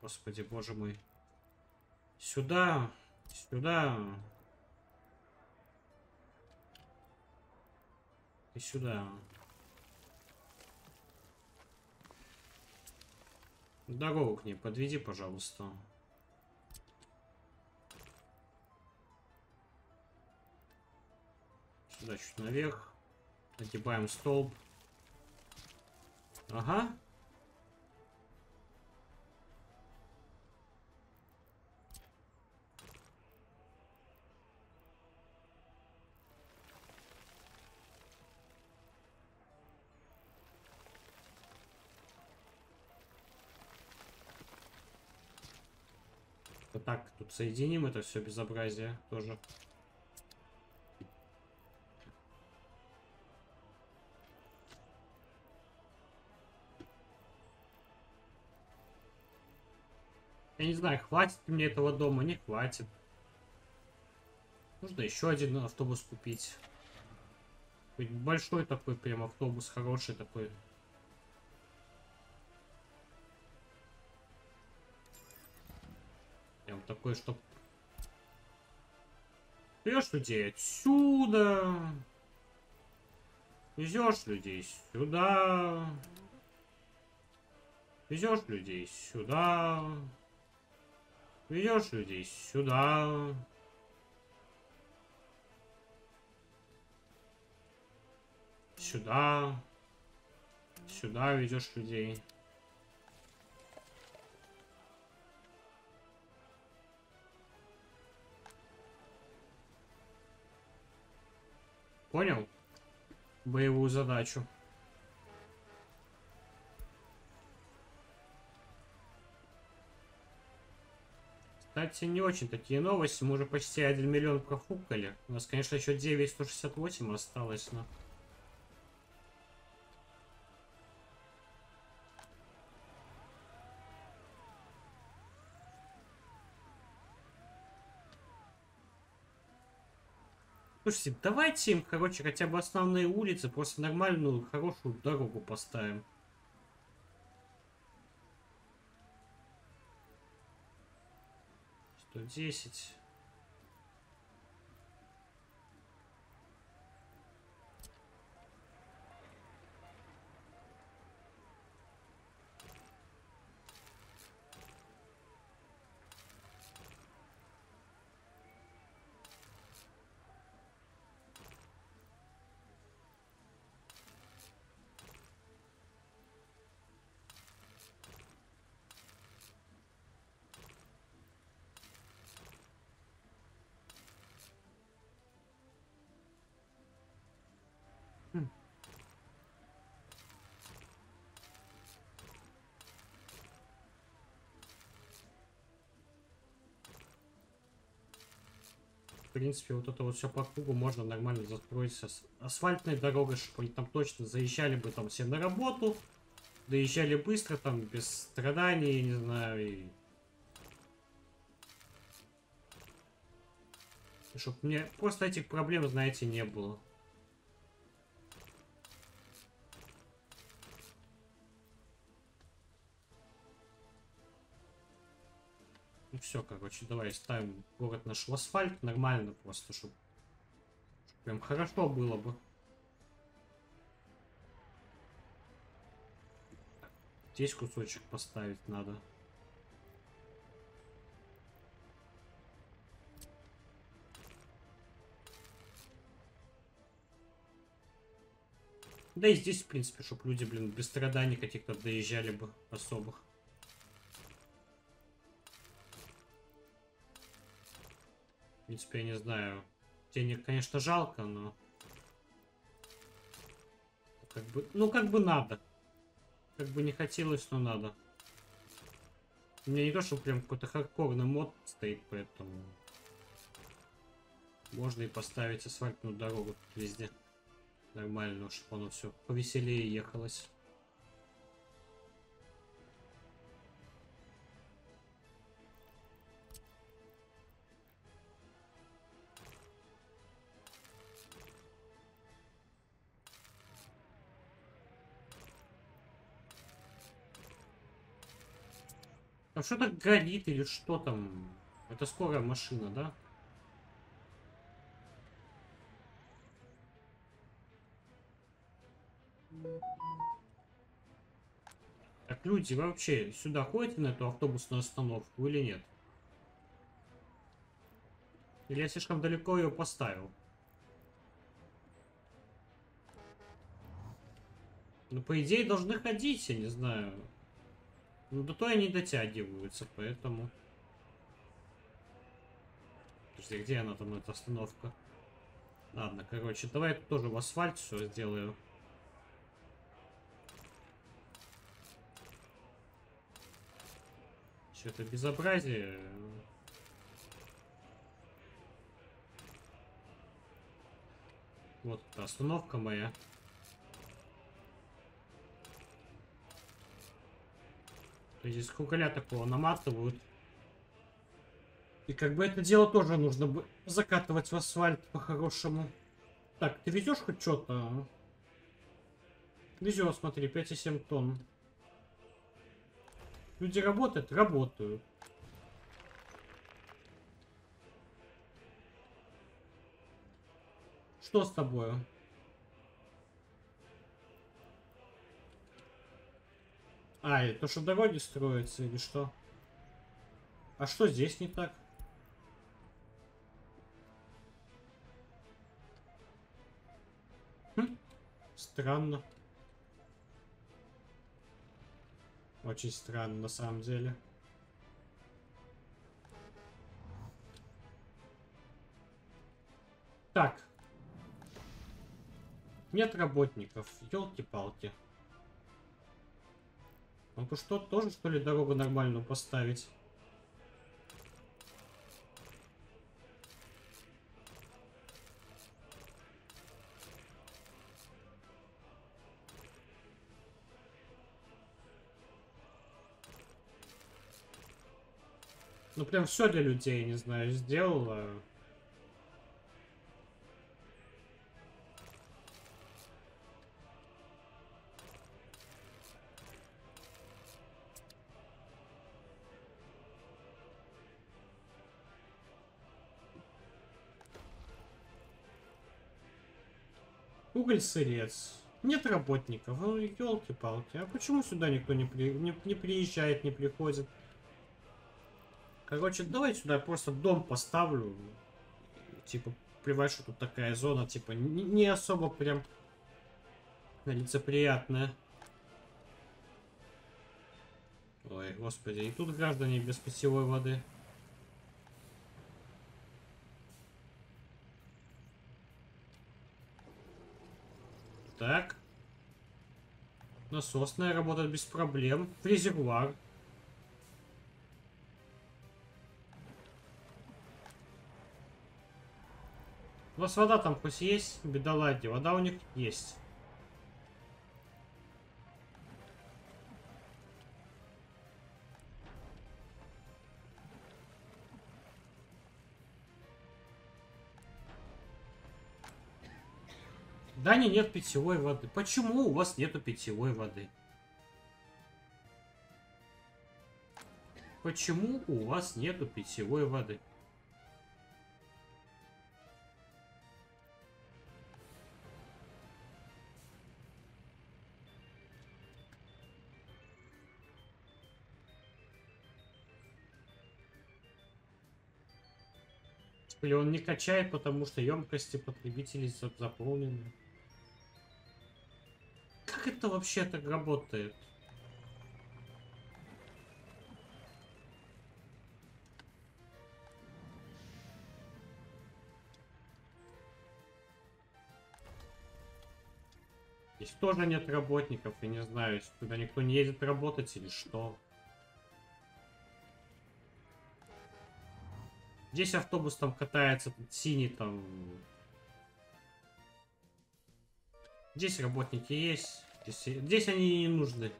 Господи, боже мой. Сюда, сюда и сюда. Дорогу к ней подведи, пожалуйста. Сюда чуть наверх. Нагибаем столб. Ага. Так, тут соединим это все безобразие тоже. Я не знаю, хватит ли мне этого дома, не хватит. Нужно еще один автобус купить. Большой такой прям автобус, хороший такой. Прям такой, чтоб... Везешь людей отсюда. Везешь людей сюда. Везешь людей сюда. Везешь людей сюда. Сюда. Сюда ведешь людей. Понял? Боевую задачу. Кстати, не очень такие новости. Мы уже почти один миллион профукали. У нас, конечно, еще девять тысяч сто шестьдесят восемь осталось, но... Слушайте, давайте им, короче, хотя бы основные улицы, просто нормальную, хорошую дорогу поставим. сто десять. В принципе, вот это вот все по кругу можно нормально застроить с асфальтной дорогой, чтобы они там точно заезжали бы там все на работу, доезжали быстро, там без страданий, не знаю, и... и чтобы мне просто этих проблем, знаете, не было. Все, короче, давай ставим город наш в асфальт нормально просто, чтобы прям хорошо было бы. Здесь кусочек поставить надо. Да и здесь, в принципе, чтобы люди, блин, без страданий каких-то доезжали бы особых. В принципе, я не знаю. Денег, конечно, жалко, но... Как бы... Ну, как бы надо. Как бы не хотелось, но надо. У меня не то, что прям какой-то хардкорный мод стоит, поэтому... Можно и поставить асфальтную дорогу везде. Нормально, чтобы оно все повеселее ехалось. Там что-то горит или что там? Это скорая машина, да? Так, люди, вы вообще сюда ходите на эту автобусную остановку или нет? Или я слишком далеко ее поставил? Ну, по идее, должны ходить, я не знаю. Ну, до той они дотягиваются, поэтому... Подожди, где она там, эта остановка? Ладно, короче, давай я тоже в асфальт все сделаю. Все это безобразие... Вот эта остановка моя. Здесь куколя такого наматывают. И как бы это дело тоже нужно бы закатывать в асфальт по-хорошему. Так, ты везешь хоть что-то? Везет, смотри, пять и семь тонн. Люди работают? Работают. Что с тобой? А, и то, что дороги строятся или что? А что здесь не так? Хм? Странно. Очень странно на самом деле. Так. Нет работников. Ёлки-палки. Ну то что, тоже что ли дорогу нормальную поставить? Ну прям все для людей, не знаю, сделала. Уголь-сырец. Нет работников. Ну, елки-палки. А почему сюда никто не, при... не, не приезжает, не приходит? Короче, давай сюда просто дом поставлю. Типа, плевать, что тут такая зона, типа, не, не особо прям лицеприятная. Ой, господи, и тут граждане без питьевой воды. Так. Насосная работает без проблем. Резервуар. У вас вода там пусть есть, бедолаги. Вода у них есть. Да не, нет питьевой воды. Почему у вас нету питьевой воды? Почему у вас нету питьевой воды? Или он не качает, потому что емкости потребителей заполнены. Как это вообще так работает? Здесь тоже нет работников, я не знаю, туда никто не едет работать или что. Здесь автобус там катается, тут синий там. Здесь работники есть. Здесь, здесь они не нужны.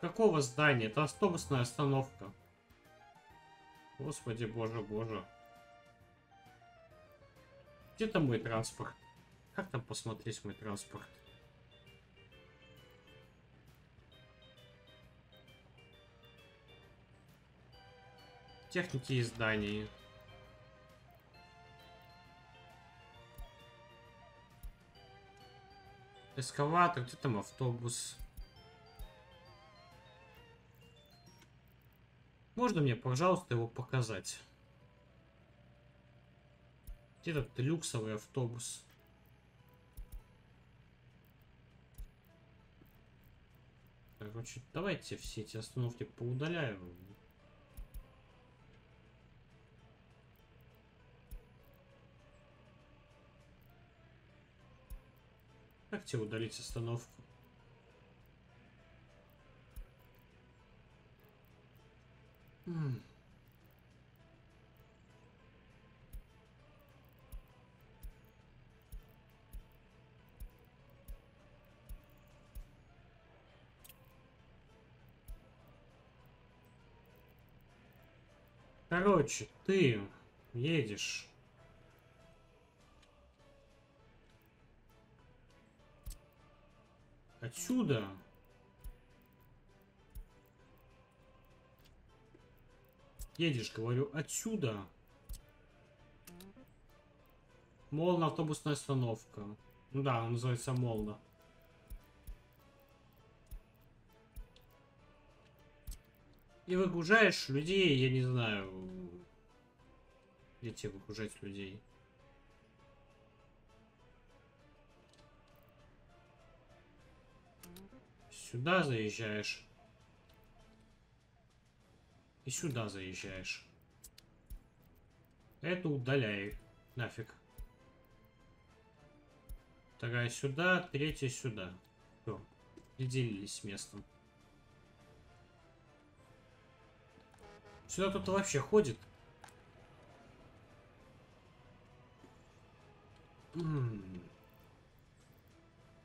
Какого здания? Это автобусная остановка. Господи, боже, боже. Где там мой транспорт? Как там посмотреть мой транспорт? Техники и зданий. Эскаватор, где там автобус? Можно мне, пожалуйста, его показать? Где этот люксовый автобус? Короче, давайте все эти остановки поудаляем. Как тебе удалить остановку? М-м. Короче, ты едешь. Отсюда. Едешь, говорю, отсюда. Молна, автобусная остановка. Ну да, она называется Молна. И выгружаешь людей, я не знаю, где тебе выгружать людей. Сюда заезжаешь. И сюда заезжаешь. Это удаляй. Нафиг. Вторая сюда, третья сюда. Все. Делились местом. Сюда кто-то вообще ходит. М-м-м.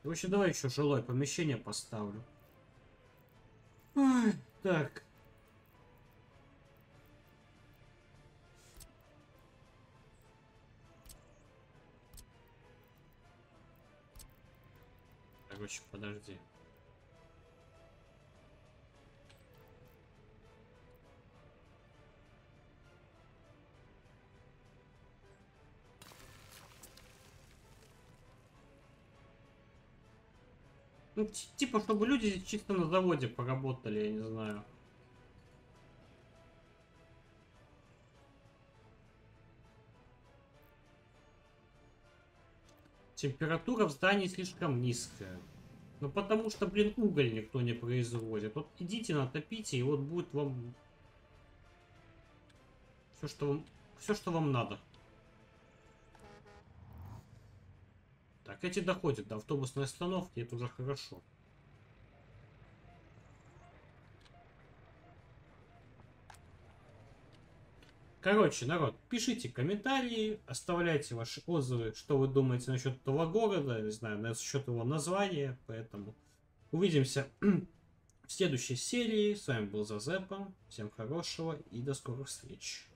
Вообще, давай еще жилое помещение поставлю. Ай, так. Короче, подожди. Ну, типа, чтобы люди чисто на заводе поработали, я не знаю. Температура в здании слишком низкая. Ну, потому что, блин, уголь никто не производит. Вот идите, натопите, и вот будет вам... Все, что вам, все, что вам надо. Так, эти доходят до автобусной остановки, это уже хорошо. Короче, народ, пишите комментарии, оставляйте ваши отзывы, что вы думаете насчет этого города, не знаю, насчет его названия, поэтому увидимся в следующей серии. С вами был Зазеппо, всем хорошего и до скорых встреч.